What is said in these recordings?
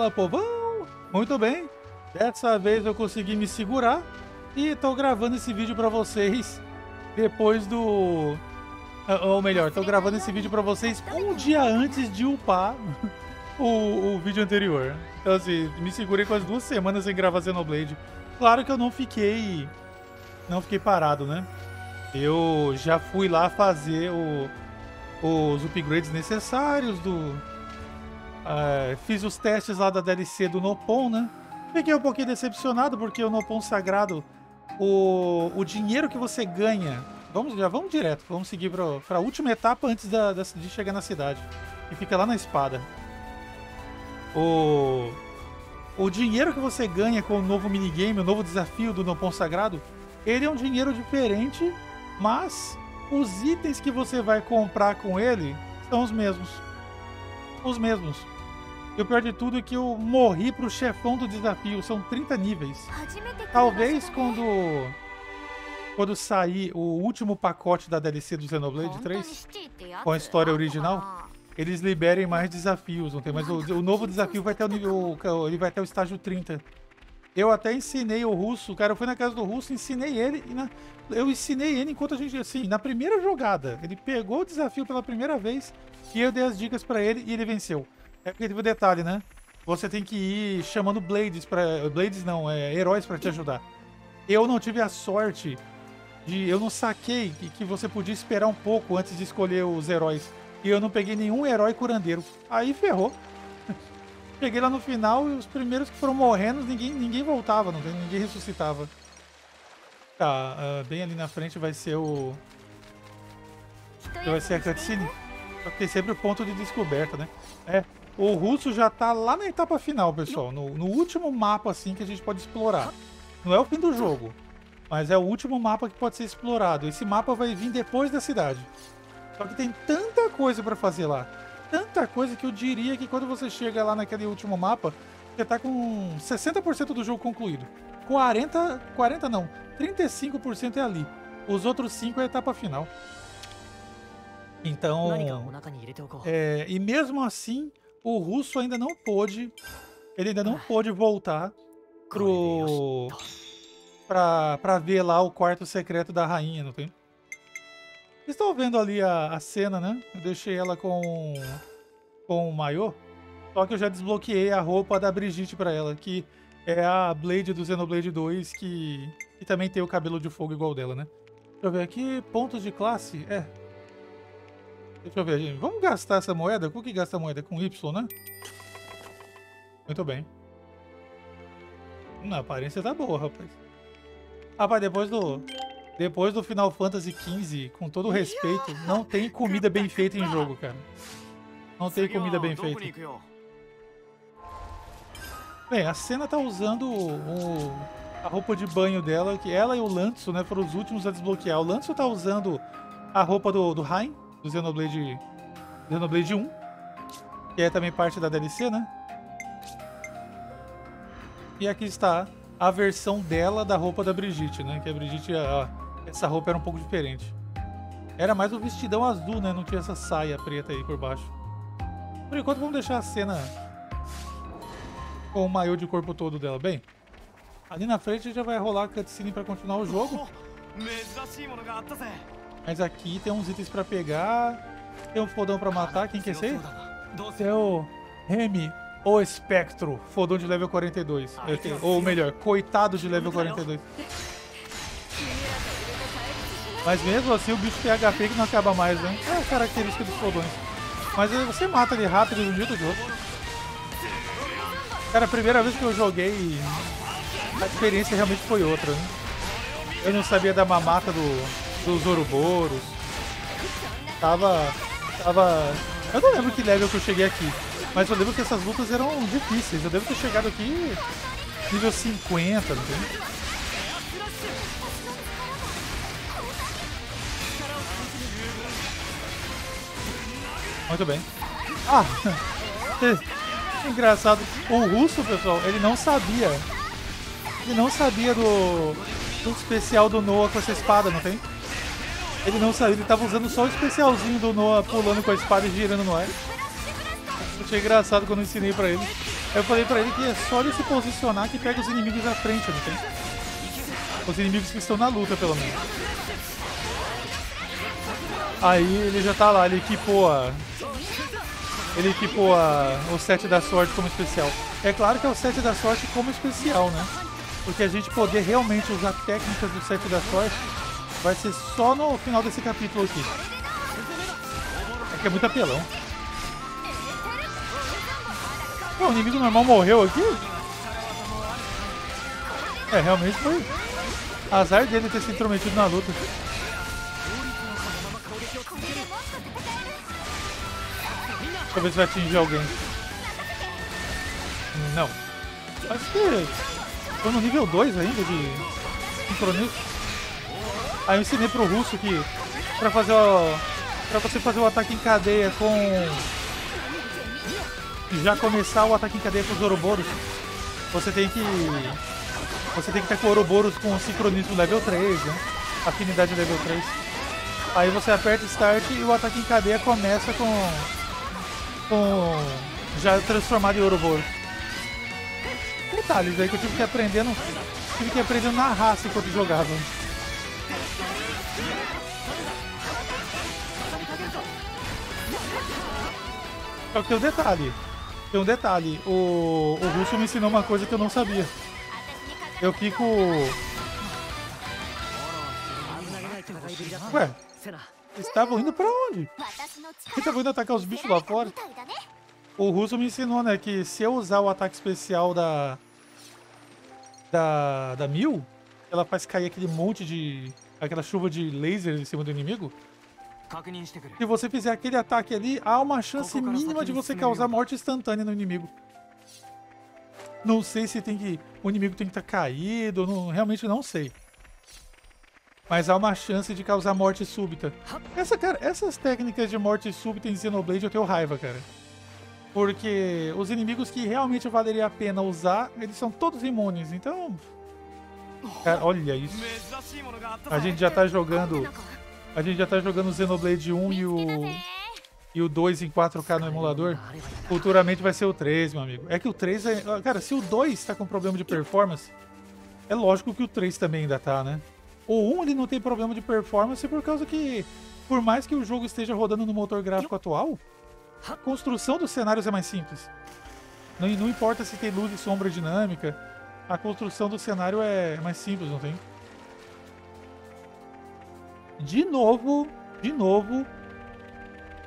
Fala, povão! Muito bem, dessa vez eu consegui me segurar e tô gravando esse vídeo pra vocês depois do... Ou melhor, tô gravando esse vídeo pra vocês um dia antes de upar o vídeo anterior. Então assim, me segurei quase 2 semanas sem gravar Xenoblade. Claro que eu não fiquei parado, né? Eu já fui lá fazer os upgrades necessários do... fiz os testes lá da DLC do Nopon, né? Fiquei um pouquinho decepcionado porque o Nopon Sagrado, o dinheiro que você ganha... Já vamos direto, vamos seguir para a última etapa antes de chegar na cidade. E fica lá na espada. O dinheiro que você ganha com o novo minigame, o novo desafio do Nopon Sagrado, ele é um dinheiro diferente, mas os itens que você vai comprar com ele são os mesmos. E o pior de tudo é que eu morri pro chefão do desafio. São 30 níveis. Talvez quando sair o último pacote da DLC do Xenoblade 3, com a história original, eles liberem mais desafios. Não tem, mas o novo desafio vai até o nível, ele vai até o estágio 30. Eu até ensinei o russo, cara, eu fui na casa do russo, ensinei ele. Eu ensinei ele enquanto a gente, assim, na primeira jogada. Ele pegou o desafio pela primeira vez e eu dei as dicas pra ele e ele venceu. É porque teve um detalhe, né? Você tem que ir chamando Blades pra... Blades não, é heróis pra te ajudar. Eu não tive a sorte de... Eu não saquei que você podia esperar um pouco antes de escolher os heróis. E eu não peguei nenhum herói curandeiro. Aí ferrou. Cheguei lá no final e os primeiros que foram morrendo, ninguém voltava, ninguém ressuscitava. Tá, bem ali na frente vai ser o... Vai ser a Craticine. Só que tem sempre o ponto de descoberta, né? É, o russo já tá lá na etapa final, pessoal. No último mapa, assim, que a gente pode explorar. Não é o fim do jogo, mas é o último mapa que pode ser explorado. Esse mapa vai vir depois da cidade. Só que tem tanta coisa pra fazer lá. Tanta coisa que eu diria que quando você chega lá naquele último mapa, você tá com 60% do jogo concluído. 40 não, 35% é ali. Os outros 5 é a etapa final. Então, e mesmo assim, o russo ainda não pôde, voltar pra ver lá o quarto secreto da rainha, não tem? Vocês estão vendo ali a Sena, né? Eu deixei ela com o maiô. Só que eu já desbloqueei a roupa da Brigitte pra ela, que é a Blade do Xenoblade 2, que também tem o cabelo de fogo igual dela, né? Deixa eu ver aqui. Pontos de classe? É. Deixa eu ver, gente. Vamos gastar essa moeda? Com que gasta a moeda? Com Y, né? Muito bem. A aparência tá boa, rapaz. Rapaz, depois do Final Fantasy XV, com todo o respeito, não tem comida bem feita em jogo, cara. Não tem comida bem feita. Bem, a Sena tá usando a roupa de banho dela, que ela e o Lanzo, né, foram os últimos a desbloquear. O Lanzo tá usando a roupa do Rein, do Xenoblade 1, que é também parte da DLC, né? E aqui está a versão dela da roupa da Brigitte, né? Que a Brigitte... Essa roupa era um pouco diferente. Era mais um vestidão azul, né? Não tinha essa saia preta aí por baixo. Por enquanto, vamos deixar a Sena com o maiô de corpo todo dela. Bem, ali na frente já vai rolar a cutscene pra continuar o jogo. Mas aqui tem uns itens pra pegar. Tem um fodão pra matar. Quem quer ser? É o Remi, o Espectro. Fodão de level 42. Ou melhor, coitado de level 42. Mas mesmo assim o bicho tem HP que não acaba mais, né? É a característica dos fodões. Mas você mata ele rápido de um jeito ou de outro. Cara, a primeira vez que eu joguei, a experiência realmente foi outra, né? Eu não sabia da mamata dos Ouroboros. Eu não lembro que level que eu cheguei aqui, mas eu lembro que essas lutas eram difíceis. Eu devo ter chegado aqui nível 50, não tem? Muito bem. Ah! Engraçado. O russo, pessoal, ele não sabia do especial do Noah com essa espada, não tem? Ele não sabia, ele tava usando só o especialzinho do Noah pulando com a espada e girando no ar. Achei engraçado quando eu ensinei pra ele. Eu falei pra ele que é só ele se posicionar que pega os inimigos à frente, não tem? Os inimigos que estão na luta, pelo menos. Aí ele já tá lá, ele equipou a... Ele equipou o set da sorte como especial. É claro que é o set da sorte como especial, né? Porque a gente poder realmente usar técnicas do set da sorte vai ser só no final desse capítulo aqui. É que é muito apelão. Pô, o inimigo normal morreu aqui? É, realmente foi azar dele ter se intrometido na luta. Deixa eu ver se vai atingir alguém. Não. Acho que tô no nível 2 ainda de sincronismo. Aí eu ensinei pro russo que pra fazer o... Pra você fazer o ataque em cadeia com... Já começar o ataque em cadeia com os Ouroboros, você tem que estar com o Ouroboros com o sincronismo level 3, né? Afinidade level 3. Aí você aperta Start e o ataque em cadeia começa com já transformado em Ouroboros. Detalhes aí que eu tive que aprender na raça enquanto jogava. Só que tem um detalhe. Tem um detalhe, o russo me ensinou uma coisa que eu não sabia. Eu fico... Ué, eles estavam indo pra onde? Eles estavam indo atacar os bichos lá fora. O russo me ensinou, né, que se eu usar o ataque especial da Mil, ela faz cair aquele monte de... Aquela chuva de laser em cima do inimigo. Se você fizer aquele ataque ali, há uma chance mínima de você causar morte instantânea no inimigo. Não sei se tem que... O inimigo tem que estar caído, não, realmente não sei. Mas há uma chance de causar morte súbita. Essas técnicas de morte súbita em Xenoblade eu tenho raiva, cara. Porque os inimigos que realmente valeria a pena usar, eles são todos imunes, então... Cara, olha isso. A gente já tá jogando o Xenoblade 1 e o 2 em 4K no emulador. Futuramente vai ser o 3, meu amigo. É que o 3 é... Cara, se o 2 tá com problema de performance, é lógico que o 3 também ainda tá, né? O 1 ele não tem problema de performance por causa que, por mais que o jogo esteja rodando no motor gráfico atual, a construção dos cenários é mais simples. Não importa se tem luz e sombra dinâmica, a construção do cenário é mais simples, não tem? De novo,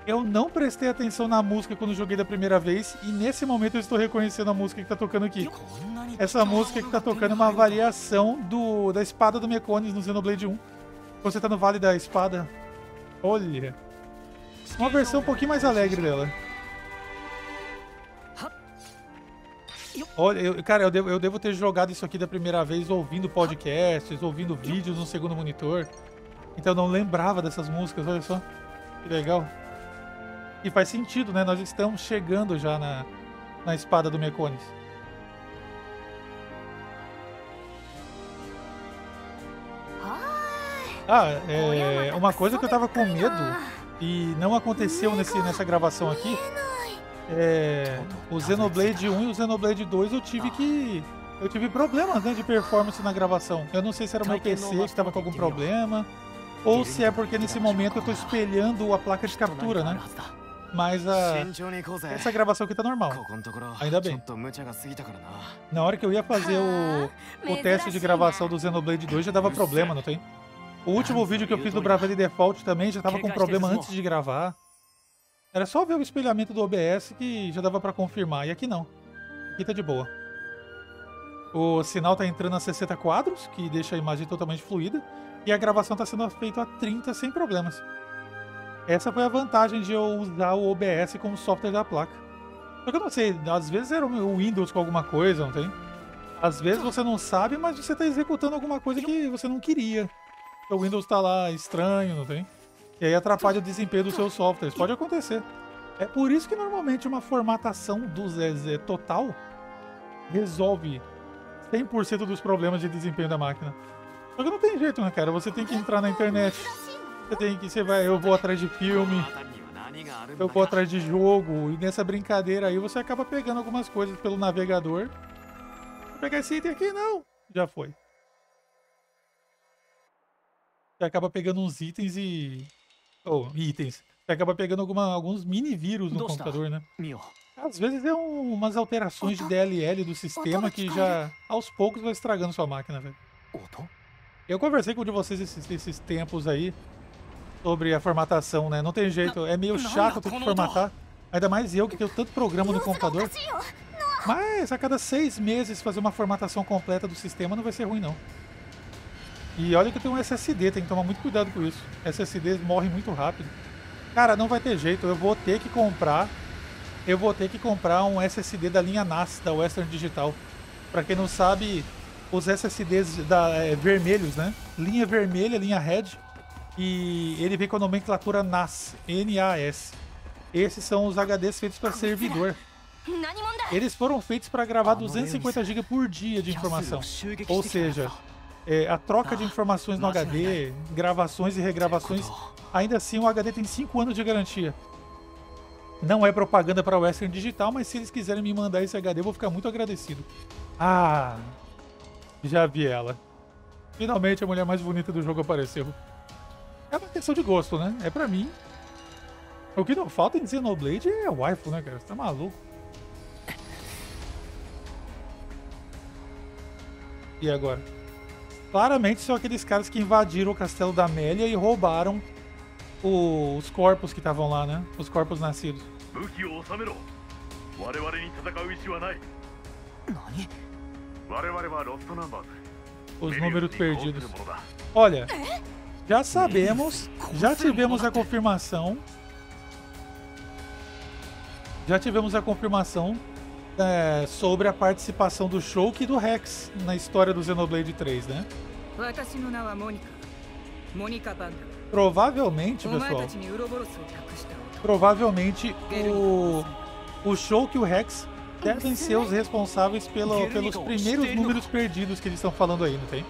eu não prestei atenção na música quando joguei da primeira vez e nesse momento eu estou reconhecendo a música que está tocando aqui. Essa música que está tocando é uma variação da espada do Mecones no Xenoblade 1. Você está no Vale da Espada. Olha! Uma versão um pouquinho mais alegre dela. Olha, eu devo ter jogado isso aqui da primeira vez ouvindo podcasts, ouvindo vídeos no segundo monitor. Então eu não lembrava dessas músicas, olha só, que legal. E faz sentido, né? Nós estamos chegando já na espada do Mecones. Uma coisa que eu tava com medo e não aconteceu nessa gravação aqui, o Xenoblade 1 e o Xenoblade 2 eu tive problemas, né, de performance na gravação. Eu não sei se era o meu PC que estava com algum problema, ou se é porque nesse momento eu estou espelhando a placa de captura, né? Mas essa gravação aqui tá normal. Ainda bem. Na hora que eu ia fazer o teste de gravação do Xenoblade 2 já dava problema, não tem? O último vídeo que eu fiz do Bravely Default também já tava com problema antes de gravar. Era só ver o espelhamento do OBS que já dava pra confirmar. E aqui não. Aqui tá de boa. O sinal tá entrando a 60 quadros, que deixa a imagem totalmente fluida. E a gravação está sendo feita a 30 sem problemas. Essa foi a vantagem de eu usar o OBS como software da placa. Só que eu não sei, às vezes era o Windows com alguma coisa, não tem? Às vezes você não sabe, mas você está executando alguma coisa que você não queria. O Windows está lá estranho, não tem? E aí atrapalha o desempenho dos seus softwares. Pode acontecer. É por isso que normalmente uma formatação do ZZ total resolve 100% dos problemas de desempenho da máquina. Só que não tem jeito, né, cara? Você tem que entrar na internet. Você vai... Eu vou atrás de filme. eu vou atrás de jogo, e nessa brincadeira aí você acaba pegando algumas coisas pelo navegador. Vou pegar esse item aqui, não. Já foi. Você acaba pegando uns itens e... Oh, itens. Você acaba pegando alguns mini vírus no computador, né? Às vezes é umas alterações de DLL do sistema que já, aos poucos, vai estragando sua máquina, velho. Eu conversei com um de vocês esses tempos aí sobre a formatação, né? Não tem jeito, é meio chato ter que formatar. Ainda mais eu que tenho tanto programa no computador. Mas a cada 6 meses fazer uma formatação completa do sistema não vai ser ruim, não. E olha que eu tenho um SSD, tem que tomar muito cuidado com isso. SSD morre muito rápido. Cara, não vai ter jeito, eu vou ter que comprar um SSD da linha NAS, da Western Digital. Pra quem não sabe, os SSDs vermelhos, né? Linha vermelha, linha red. E ele vem com a nomenclatura NAS, N-A-S. Esses são os HDs feitos para servidor. Eles foram feitos para gravar 250 GB por dia de informação. Ou seja, a troca de informações no HD, gravações e regravações, ainda assim o HD tem 5 anos de garantia. Não é propaganda para o Western Digital, mas se eles quiserem me mandar esse HD, eu vou ficar muito agradecido. Ah, já vi ela. Finalmente a mulher mais bonita do jogo apareceu. É uma questão de gosto, né? É pra mim. O que não falta em Xenoblade é waifu, né, cara? Você tá maluco. E agora? Claramente são aqueles caras que invadiram o castelo da Amélia e roubaram os corpos que estavam lá, né? Os corpos nascidos. Os números perdidos. Olha... Já sabemos, já tivemos a confirmação sobre a participação do Shulk e do Rex na história do Xenoblade 3, né? Provavelmente, pessoal, o Shulk e o Rex devem ser os responsáveis pelos primeiros números perdidos que eles estão falando aí, não tem?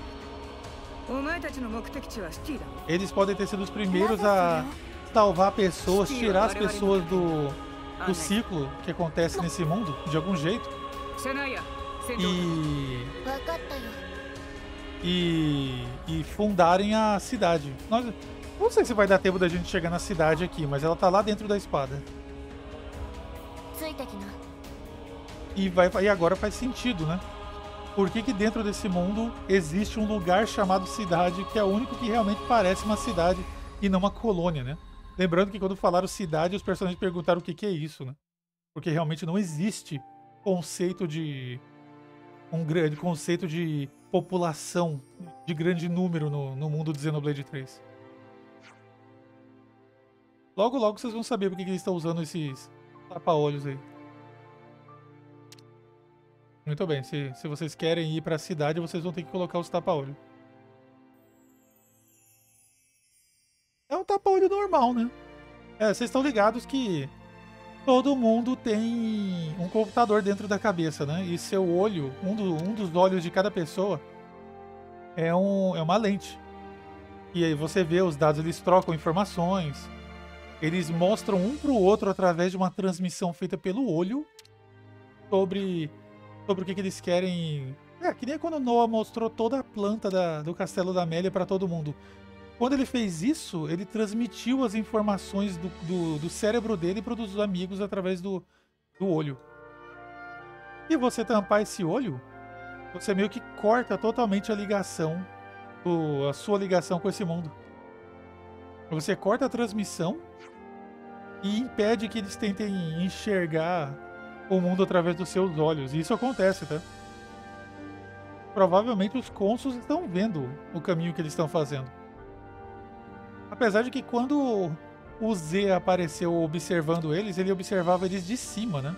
Eles podem ter sido os primeiros a salvar pessoas, tirar as pessoas do ciclo que acontece nesse mundo, de algum jeito. E fundarem a cidade. Nós, não sei se vai dar tempo da gente chegar na cidade aqui, mas ela tá lá dentro da espada. E agora faz sentido, né? Por que dentro desse mundo existe um lugar chamado cidade, que é o único que realmente parece uma cidade e não uma colônia, né? Lembrando que quando falaram cidade, os personagens perguntaram o que é isso, né? Porque realmente não existe conceito de... um grande conceito de população de grande número no mundo de Xenoblade 3. Logo, logo vocês vão saber por que eles estão usando esses tapa-olhos aí. Muito bem, se vocês querem ir para a cidade, vocês vão ter que colocar os tapa-olho. É um tapa-olho normal, né? É, vocês estão ligados que todo mundo tem um computador dentro da cabeça, né? E seu olho, um dos olhos de cada pessoa, é uma lente. E aí você vê os dados, eles trocam informações, eles mostram um para o outro através de uma transmissão feita pelo olho sobre o que eles querem... É, que nem quando o Noah mostrou toda a planta do castelo da Amélia para todo mundo. Quando ele fez isso, ele transmitiu as informações do cérebro dele para os amigos através do olho. E você tampar esse olho, você meio que corta totalmente a ligação, a sua ligação com esse mundo. Você corta a transmissão e impede que eles tentem enxergar o mundo através dos seus olhos. E isso acontece, tá? Provavelmente os cônsuls estão vendo o caminho que eles estão fazendo. Apesar de que quando o Z apareceu observando eles, ele observava eles de cima, né?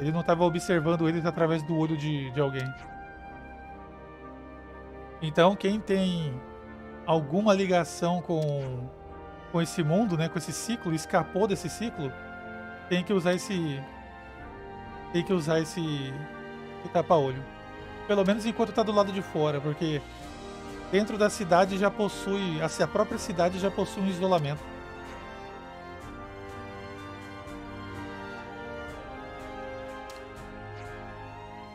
Ele não estava observando eles através do olho de alguém. Então, quem tem alguma ligação com esse mundo, né? Com esse ciclo, escapou desse ciclo, Tem que usar esse tapa-olho. Pelo menos enquanto tá do lado de fora, porque dentro da cidade já possui... A própria cidade já possui um isolamento.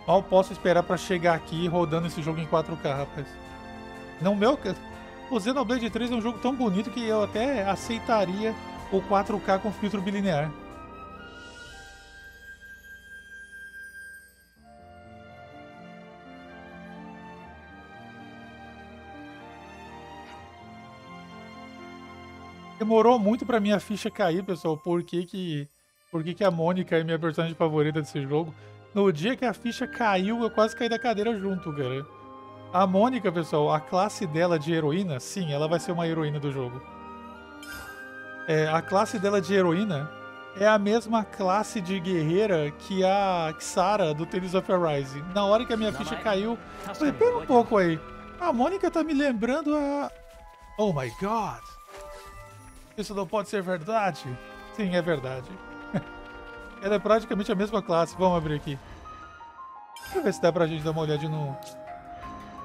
Mal posso esperar pra chegar aqui rodando esse jogo em 4K, rapaz. Não, meu... O Xenoblade 3 é um jogo tão bonito que eu até aceitaria o 4K com filtro bilinear. Demorou muito pra minha ficha cair, pessoal. Por que a Mônica é minha personagem favorita desse jogo? No dia que a ficha caiu, eu quase caí da cadeira junto, cara. A Mônica, pessoal, a classe dela de heroína, sim, ela vai ser uma heroína do jogo. É, a classe dela de heroína é a mesma classe de guerreira que a Xara do Tales of Arise. Na hora que a minha ficha caiu, eu falei, pera um pouco aí. A Mônica tá me lembrando a... Oh my God! Isso não pode ser verdade? Sim, é verdade. Ela é praticamente a mesma classe. Vamos abrir aqui. Deixa eu ver se dá pra gente dar uma olhadinha no...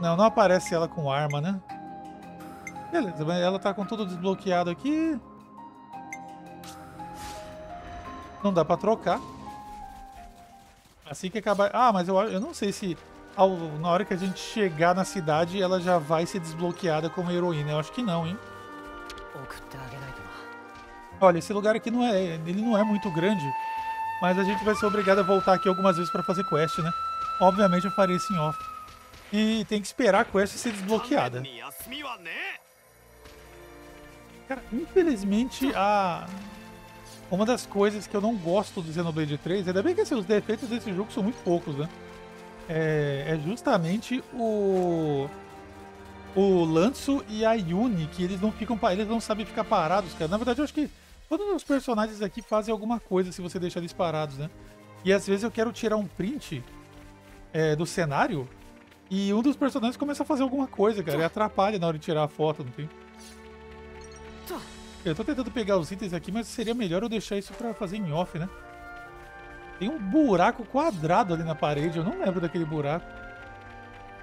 Não, não aparece ela com arma, né? Beleza, mas ela tá com tudo desbloqueado aqui. Não dá pra trocar. Assim que acabar... Ah, mas eu não sei se... Na hora que a gente chegar na cidade, ela já vai ser desbloqueada como heroína. Eu acho que não, hein? Olha, esse lugar aqui não é muito grande, mas a gente vai ser obrigado a voltar aqui algumas vezes para fazer quest, né? Obviamente eu farei isso em off. E tem que esperar a quest ser desbloqueada. Cara, infelizmente uma das coisas que eu não gosto do Xenoblade 3, ainda bem que assim, os defeitos desse jogo são muito poucos, né? É justamente o Lanzo e a Eunie, que eles não sabem ficar parados, cara. Na verdade, eu acho que todos os personagens aqui fazem alguma coisa se você deixar eles parados, né? E às vezes eu quero tirar um print do cenário e um dos personagens começa a fazer alguma coisa, cara. E atrapalha na hora de tirar a foto, não tem? Eu tô tentando pegar os itens aqui, mas seria melhor eu deixar isso pra fazer em off, né? Tem um buraco quadrado ali na parede, eu não lembro daquele buraco.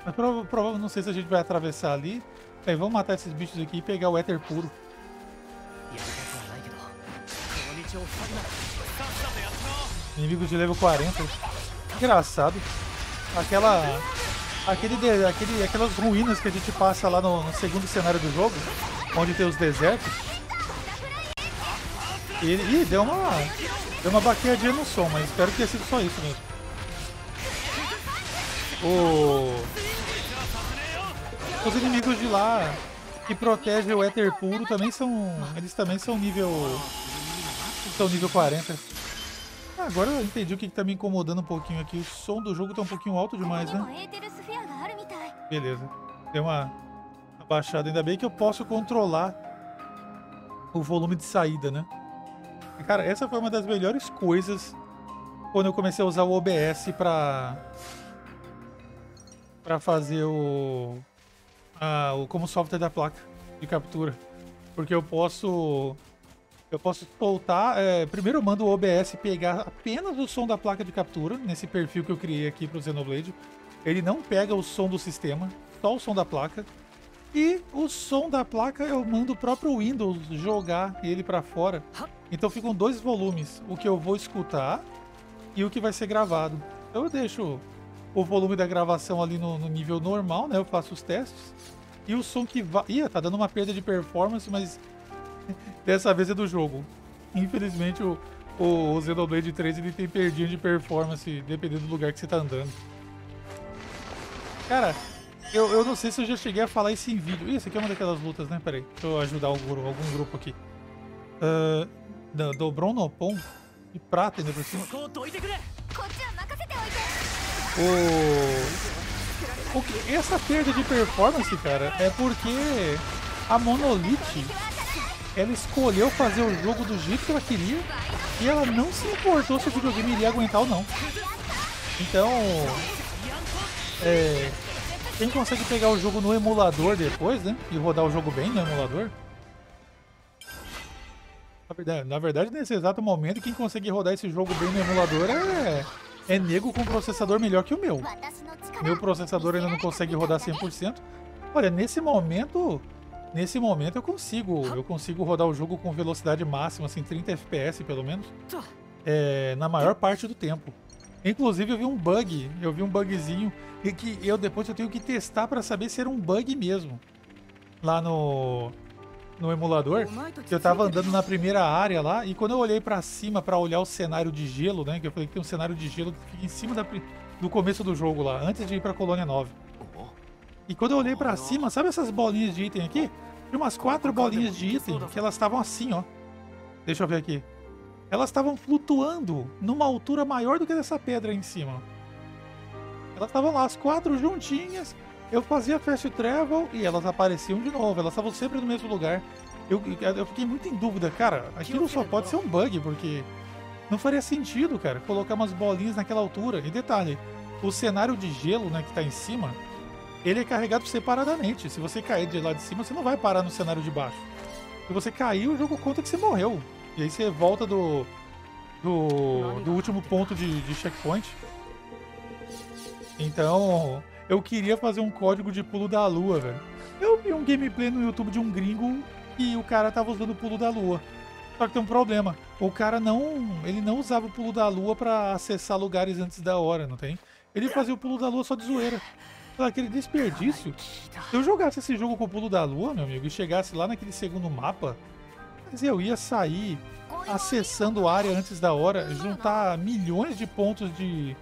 Mas provavelmente não sei se a gente vai atravessar ali. Bem, vamos matar esses bichos aqui e pegar o éter puro. Inimigo de level 40. Engraçado. Aquelas ruínas que a gente passa lá no segundo cenário do jogo, onde tem os desertos. Ih, deu uma baqueadinha no som, mas espero que tenha sido só isso mesmo. Os inimigos de lá que protegem o éter puro também são... Eles também são nível... São nível 40. Agora eu entendi o que tá me incomodando um pouquinho aqui. O som do jogo tá um pouquinho alto demais, né? Beleza. Deu uma abaixada. Ainda bem que eu posso controlar o volume de saída, né? Cara, essa foi uma das melhores coisas quando eu comecei a usar o OBS pra fazer como software da placa de captura, porque eu posso soltar, primeiro eu mando o OBS pegar apenas o som da placa de captura, nesse perfil que eu criei aqui para o Xenoblade, ele não pega o som do sistema, só o som da placa, e o som da placa eu mando o próprio Windows jogar ele para fora, então ficam dois volumes, o que eu vou escutar e o que vai ser gravado, então eu deixo o volume da gravação ali no nível normal, né? Eu faço os testes. E o som que vai... Ih, tá dando uma perda de performance, mas... Dessa vez é do jogo. Infelizmente, o Xenoblade 3 ele tem perdinha de performance, dependendo do lugar que você tá andando. Cara, eu não sei se eu já cheguei a falar isso em vídeo. Ih, isso aqui é uma daquelas lutas, né? Peraí, deixa eu ajudar algum grupo aqui. Dobrou Nopon e prata ainda por cima. Essa perda de performance, cara, é porque a Monolith, ela escolheu fazer o jogo do jeito que ela queria e ela não se importou se o videogame iria aguentar ou não. Então, quem consegue pegar o jogo no emulador depois, né, e rodar o jogo bem no emulador... Na verdade, nesse exato momento, quem consegue rodar esse jogo bem no emulador é nego com processador melhor que o meu. Meu processador ainda não consegue rodar 100%. Olha, nesse momento eu consigo rodar o jogo com velocidade máxima, assim, 30 FPS pelo menos, na maior parte do tempo. Inclusive eu vi um bug, eu vi um bugzinho e que eu depois eu tenho que testar para saber se era um bug mesmo. Lá no emulador, eu tava andando na primeira área lá e quando eu olhei para cima para olhar o cenário de gelo, né, que eu falei que tem um cenário de gelo que fica em cima do começo do jogo lá, antes de ir para Colônia 9. E quando eu olhei para cima, sabe essas bolinhas de item aqui? Tinha umas 4 bolinhas de item que elas estavam assim, ó. Deixa eu ver aqui. Elas estavam flutuando numa altura maior do que dessa pedra aí em cima. Elas estavam lá, as 4 juntinhas. Eu fazia fast travel e elas apareciam de novo. Elas estavam sempre no mesmo lugar. Eu fiquei muito em dúvida, cara. Aquilo só pode ser um bug, porque não faria sentido, cara, colocar umas bolinhas naquela altura. E detalhe, o cenário de gelo, né, que tá em cima, ele é carregado separadamente. Se você cair de lá de cima, você não vai parar no cenário de baixo. Se você cair, o jogo conta que você morreu. E aí você volta do último ponto de checkpoint. Então... eu queria fazer um código de pulo da lua, velho. Eu vi um gameplay no YouTube de um gringo e o cara tava usando o pulo da lua. Só que tem um problema. O cara ele não usava o pulo da lua pra acessar lugares antes da hora, não tem? Ele fazia o pulo da lua só de zoeira. Aquele desperdício. Se eu jogasse esse jogo com o pulo da lua, meu amigo, e chegasse lá naquele segundo mapa, mas eu ia sair acessando a área antes da hora, juntar milhões de pontos de...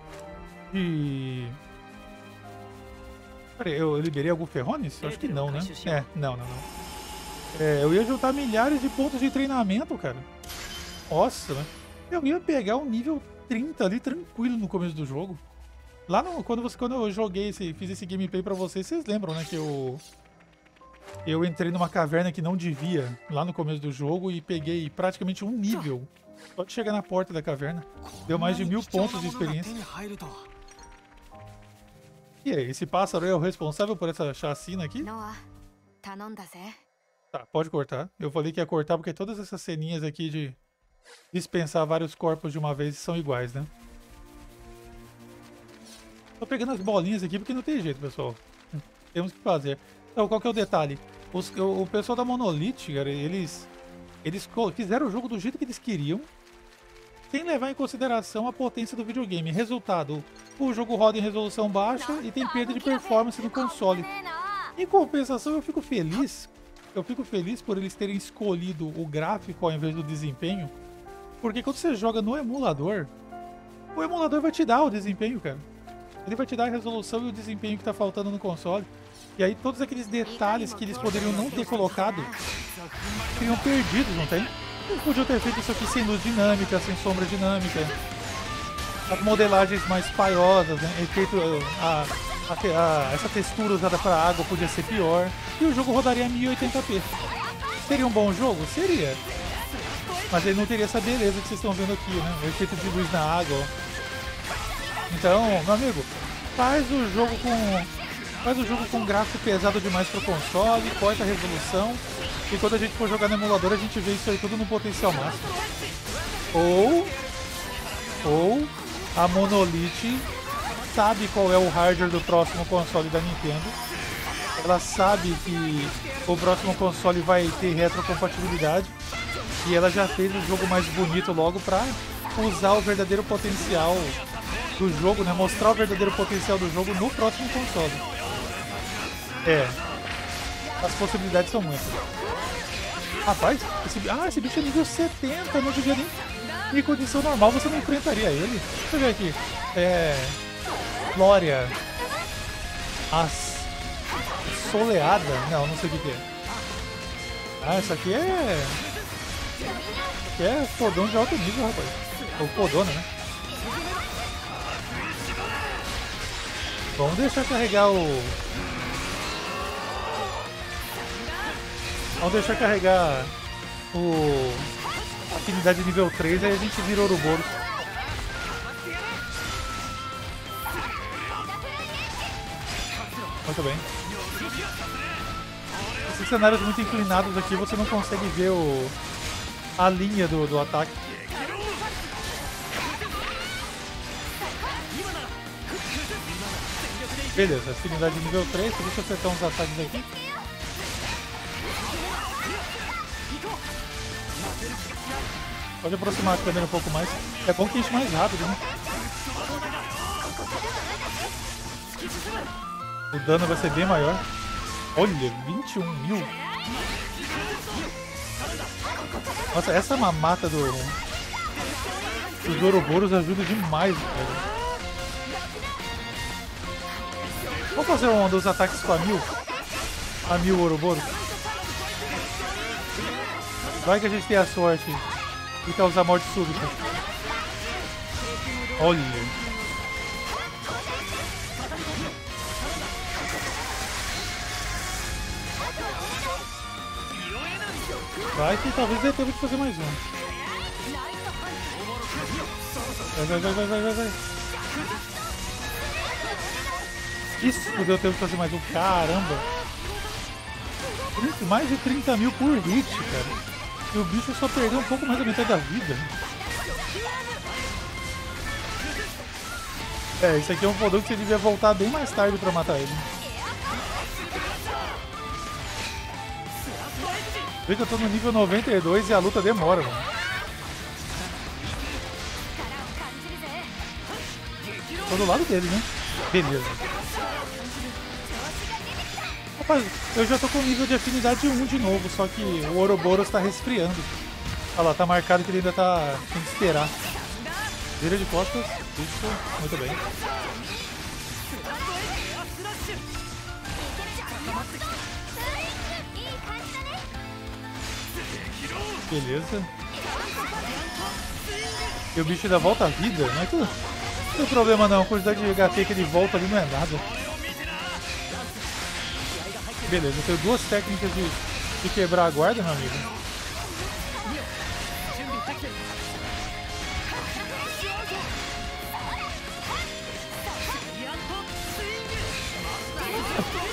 eu liberei algum Ferrones? Eu acho que não, né? É, não. É, eu ia juntar milhares de pontos de treinamento, cara. Nossa, né? Eu ia pegar um nível 30 ali, tranquilo, no começo do jogo. Lá no... Quando eu joguei, fiz esse gameplay pra vocês, vocês lembram, né? Que eu entrei numa caverna que não devia, lá no começo do jogo, e peguei praticamente um nível. Só de chegar na porta da caverna. Deu mais de 1000 pontos de experiência. E aí, esse pássaro é o responsável por essa chacina aqui? Noah, tá, pode cortar. Eu falei que ia cortar porque todas essas ceninhas aqui de dispensar vários corpos de uma vez são iguais, né? Tô pegando as bolinhas aqui porque não tem jeito, pessoal. Temos que fazer. Então, qual que é o detalhe? O pessoal da Monolith, cara, eles fizeram o jogo do jeito que eles queriam, sem levar em consideração a potência do videogame. Resultado, o jogo roda em resolução baixa e tem perda de performance no console. Em compensação, eu fico feliz por eles terem escolhido o gráfico ao invés do desempenho, porque quando você joga no emulador, o emulador vai te dar o desempenho, cara. Ele vai te dar a resolução e o desempenho que tá faltando no console. E aí todos aqueles detalhes que eles poderiam não ter colocado, seriam perdidos, não tem? Eles podiam ter feito isso aqui sem luz dinâmica, sem sombra dinâmica, as modelagens mais paiosas, né? Efeito, essa textura usada para água podia ser pior, e o jogo rodaria a 1080p. Seria um bom jogo? Seria. Mas ele não teria essa beleza que vocês estão vendo aqui, né? O efeito de luz na água. Então, meu amigo, faz o jogo com gráfico pesado demais para o console, corta a resolução, e quando a gente for jogar no emulador a gente vê isso aí tudo no potencial máximo. Ou a Monolith sabe qual é o hardware do próximo console da Nintendo, ela sabe que o próximo console vai ter retrocompatibilidade e ela já fez o jogo mais bonito logo para usar o verdadeiro potencial do jogo, né? Mostrar o verdadeiro potencial do jogo no próximo console. É, as possibilidades são muitas. Rapaz, esse bicho é nível 70, eu não devia nem... Em condição normal você não enfrentaria ele. Deixa eu ver aqui. Glória. As... Soleada? Não sei o que é. Ah, isso aqui é... Isso aqui é fodão de alto nível, rapaz. Ou fodona, né? Vamos deixar carregar o... Vamos deixar carregar o... Afinidade nível 3, aí a gente vira Ouroboros. Muito bem. Esses cenários muito inclinados aqui, você não consegue ver a linha do ataque. Beleza, afinidade nível 3, deixa eu acertar uns ataques aqui. Pode aproximar a câmera um pouco mais. É bom que enche mais rápido, né? O dano vai ser bem maior. Olha, 21.000. Nossa, essa mamata dos Ouroboros ajuda demais, cara. Vamos fazer um dos ataques com a Mil. A Mil Ouroboros. Vai que a gente tem a sorte de causar morte súbita. Olha. Vai que talvez dê tempo de fazer mais um. Vai. Isso, deu tempo de fazer mais um. Caramba! Mais de 30.000 por hit, cara. E o bicho só perdeu um pouco mais da metade da vida. É, esse aqui é um fodão que você devia voltar bem mais tarde pra matar ele. Vê que eu tô no nível 92 e a luta demora, mano. Tô do lado dele, né? Beleza. Rapaz, eu já tô com nível de afinidade 1 de novo, só que o Ouroboros tá resfriando. Olha lá, tá marcado que ele ainda tá... tem que esperar. Vira de costas, isso, muito bem. Beleza. E o bicho ainda volta à vida, não é que... não tem problema não, a quantidade de HP que ele volta ali não é nada. Beleza, eu tenho duas técnicas de quebrar a guarda, meu amigo.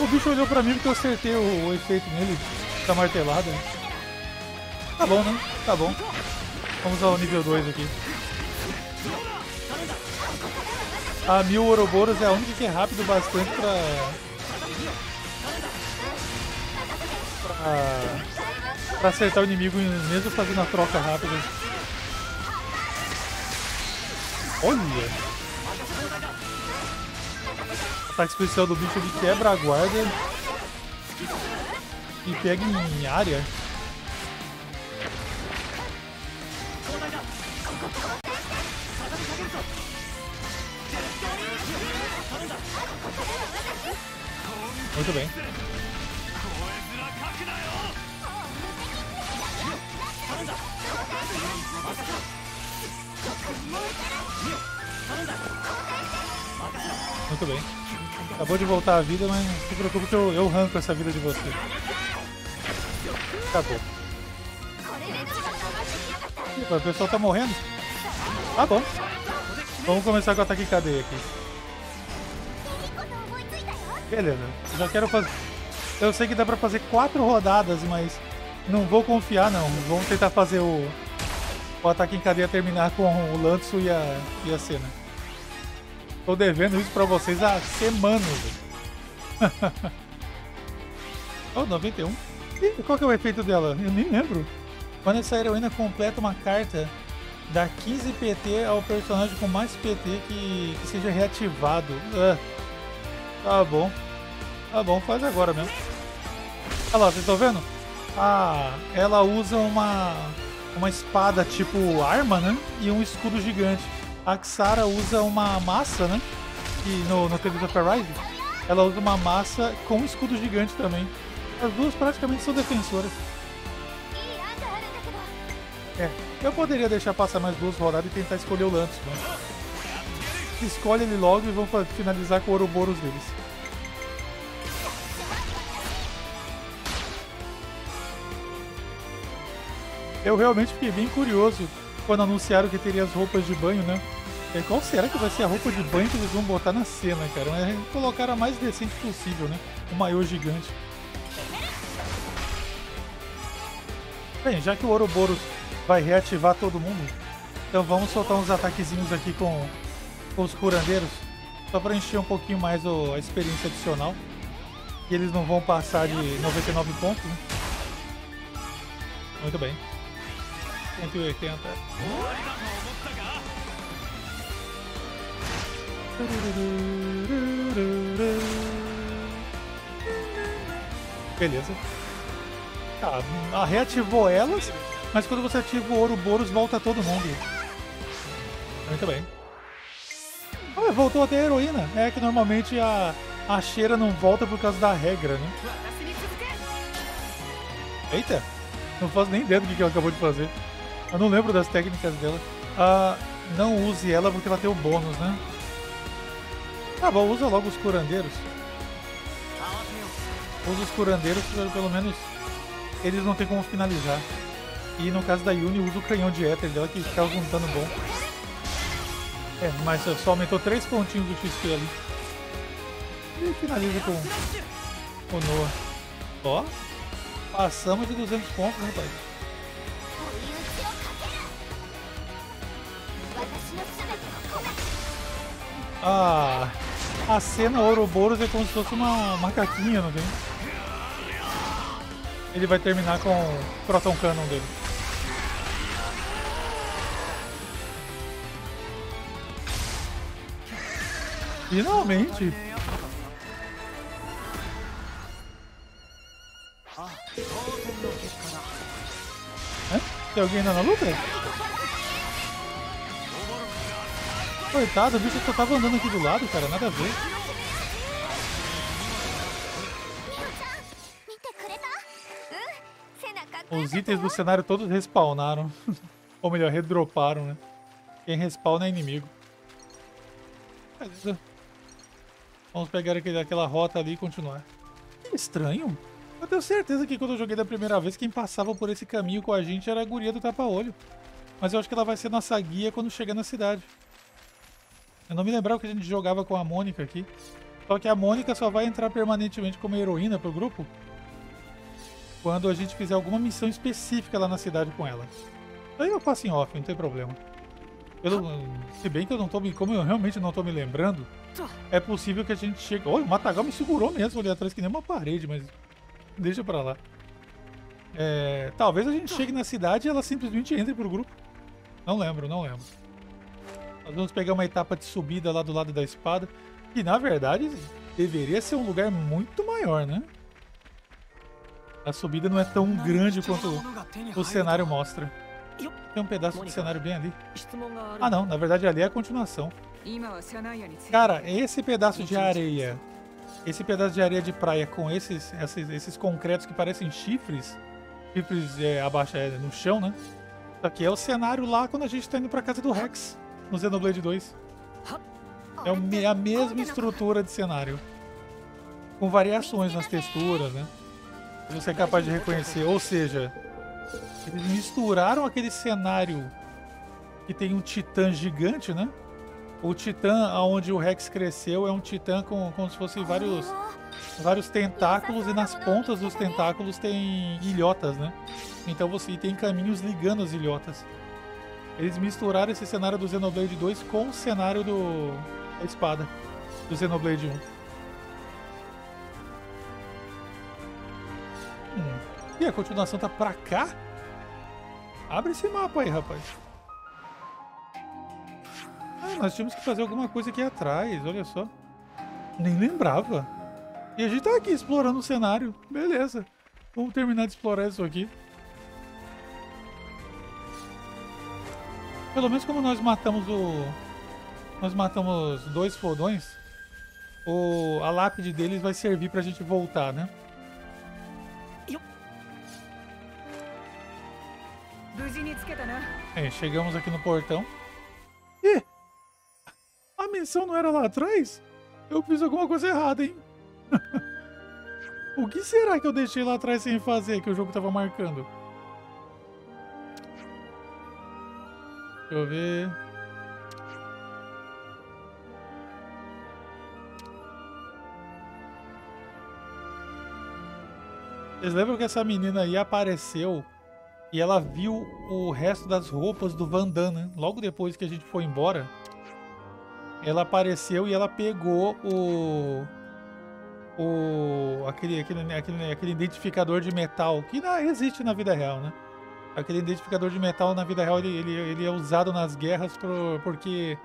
O bicho olhou pra mim porque eu acertei o efeito nele da martelada. Tá bom, né? Tá bom. Vamos ao nível 2 aqui. A Mil Ouroboros é a única que é rápido bastante pra acertar o inimigo mesmo fazendo a troca rápida. Olha! Ataque especial do bicho, ele quebra a guarda e pega em área. Muito bem. Muito bem. Acabou de voltar a vida, mas não se preocupe que eu arranco essa vida de você. Acabou. Epa, o pessoal tá morrendo? Tá bom. Vamos começar com o ataque em cadeia aqui. Beleza. Já quero fazer... eu sei que dá pra fazer 4 rodadas, mas... não vou confiar, não. Vamos tentar fazer o ataque em cadeia terminar com o Lanzo e a Sena. Tô devendo isso pra vocês há semanas. Oh, 91. E qual que é o efeito dela? Eu nem lembro. Quando essa heroína completa uma carta, dá 15 PT ao personagem com mais PT que seja reativado. Tá bom. Tá bom, faz agora mesmo. Olha lá, vocês estão vendo? Ah, ela usa uma espada tipo arma, né? E um escudo gigante. A Xara usa uma massa, né? E no Tales of Arise, ela usa uma massa com um escudo gigante também. As duas praticamente são defensoras. É, eu poderia deixar passar mais 2 rodadas e tentar escolher o Lanzo, né? Escolhe ele logo e vamos finalizar com o Ouroboros deles. Eu realmente fiquei bem curioso quando anunciaram que teria as roupas de banho, né? E qual será que vai ser a roupa de banho que eles vão botar na cena, cara? Mas colocaram a mais decente possível, né? O maiô gigante. Bem, já que o Ouroboros vai reativar todo mundo, então vamos soltar uns ataquezinhos aqui com os curandeiros, só para encher um pouquinho mais a experiência adicional. E eles não vão passar de 99 pontos, né? Muito bem. 180. Beleza. Tá, reativou elas, mas quando você ativa o Ouroboros, volta todo mundo. Muito bem. Ah, voltou até a heroína. É que normalmente a cheira não volta por causa da regra, né? Eita! Não faço nem ideia do que ela acabou de fazer. Eu não lembro das técnicas dela. Ah, não use ela porque ela tem o bônus, né? Tá bom, usa logo os curandeiros. Usa os curandeiros, pelo menos eles não tem como finalizar. E no caso da Eunie, usa o canhão de éter dela que causa um dano bom. É, mas só aumentou 3 pontinhos do XP ali. E finaliza com o Noah. Ó, passamos de 200 pontos, né, pai? Ah, a Sena Ouroboros é como se fosse uma macaquinha, não tem? Ele vai terminar com o Proton Cannon dele. Finalmente! Hã? Tem alguém ainda na luta? Coitado, o bicho só tava andando aqui do lado, cara, nada a ver. Os itens do cenário todos respawnaram. Ou melhor, redroparam, né? Quem respawna é inimigo. Beleza. Vamos pegar aquela rota ali e continuar. Que estranho. Eu tenho certeza que quando eu joguei da primeira vez, quem passava por esse caminho com a gente era a guria do tapa-olho. Mas eu acho que ela vai ser nossa guia quando chegar na cidade. Eu não me lembrava que a gente jogava com a Mônica aqui. Só que a Mônica só vai entrar permanentemente como heroína pro grupo quando a gente fizer alguma missão específica lá na cidade com ela. Aí eu passo em off, não tem problema. Se bem que eu não tô me... Como eu realmente não tô me lembrando, é possível que a gente chegue... Olha, o Matagal me segurou mesmo ali atrás que nem uma parede, mas... Deixa pra lá. É, talvez a gente chegue na cidade e ela simplesmente entre pro grupo. Não lembro, não lembro. Nós vamos pegar uma etapa de subida lá do lado da espada. Que na verdade deveria ser um lugar muito maior, né? A subida não é tão grande quanto o cenário mostra. Tem um pedaço do cenário bem ali. Ah não, na verdade ali é a continuação. Cara, esse pedaço de areia... Esse pedaço de areia de praia com esses concretos que parecem chifres, abaixo no chão, né? Isso aqui é o cenário lá quando a gente tá indo pra casa do Rex, no Xenoblade 2. É a mesma estrutura de cenário, com variações nas texturas, né? Você é capaz de reconhecer, ou seja, eles misturaram aquele cenário que tem um titã gigante, né? O titã onde o Rex cresceu é um titã como se fosse vários tentáculos, e nas pontas dos tentáculos tem ilhotas, né? Então você tem caminhos ligando as ilhotas. Eles misturaram esse cenário do Xenoblade 2 com o cenário da espada do Xenoblade 1. E a continuação tá pra cá? Abre esse mapa aí, rapaz. Ah, nós tínhamos que fazer alguma coisa aqui atrás, olha só. Nem lembrava. E a gente tá aqui explorando o cenário. Beleza. Vamos terminar de explorar isso aqui. Pelo menos como nós matamos dois fodões, a lápide deles vai servir pra gente voltar, né? É, chegamos aqui no portão. Ih! A missão não era lá atrás? Eu fiz alguma coisa errada, hein? O que será que eu deixei lá atrás sem fazer, que o jogo tava marcando? Deixa eu ver... Vocês lembram que essa menina aí apareceu e ela viu o resto das roupas do Vandana? Logo depois que a gente foi embora, ela apareceu e ela pegou aquele identificador de metal, que existe na vida real, né? Aquele identificador de metal na vida real ele é usado nas guerras porque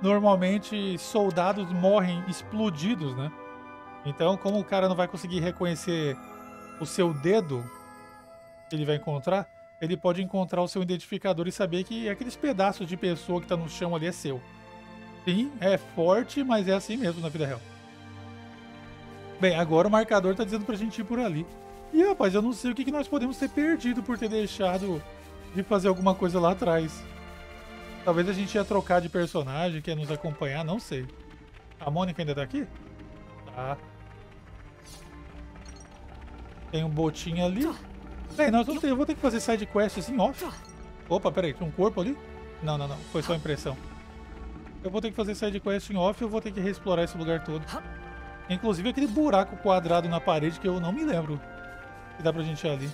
normalmente soldados morrem explodidos, né? Então, como o cara não vai conseguir reconhecer o seu dedo que ele vai encontrar, ele pode encontrar o seu identificador e saber que aqueles pedaços de pessoa que tá no chão ali é seu. Sim, é forte, mas é assim mesmo na vida real. Bem, agora o marcador tá dizendo pra gente ir por ali. E, rapaz, eu não sei o que nós podemos ter perdido por ter deixado de fazer alguma coisa lá atrás. Talvez a gente ia trocar de personagem, que ia nos acompanhar, não sei. A Mônica ainda tá aqui? Tá. Tem um botinho ali. Bem, nós vamos ter, eu vou ter que fazer side quest assim, ó. Opa, peraí, tem um corpo ali? Não, não, não, foi só impressão. Eu vou ter que fazer side quest em off, eu vou ter que reexplorar esse lugar todo. Inclusive aquele buraco quadrado na parede que eu não me lembro que dá pra gente ir ali.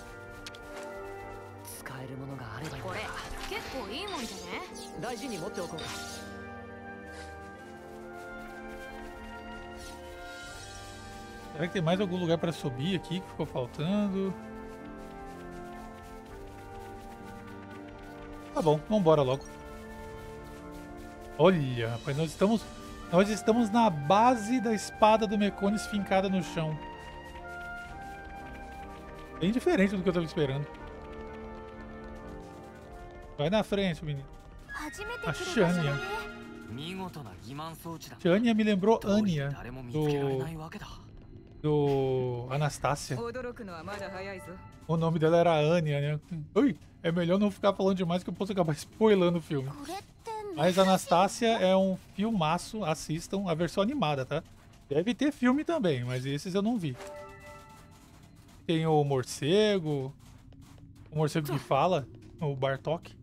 Será que tem mais algum lugar pra subir aqui que ficou faltando? Tá bom, vambora logo. Olha, rapaz, nós estamos na base da espada do Mecones fincada no chão. Bem diferente do que eu estava esperando. Vai na frente, menino. A Shania. Shania me lembrou Anya, do Anastasia. O nome dela era Anya, né? Ui, é melhor não ficar falando demais que eu posso acabar spoilando o filme. Mas Anastasia é um filmaço, assistam a versão animada, tá? Deve ter filme também, mas esses eu não vi. Tem o morcego que fala, o Bartok.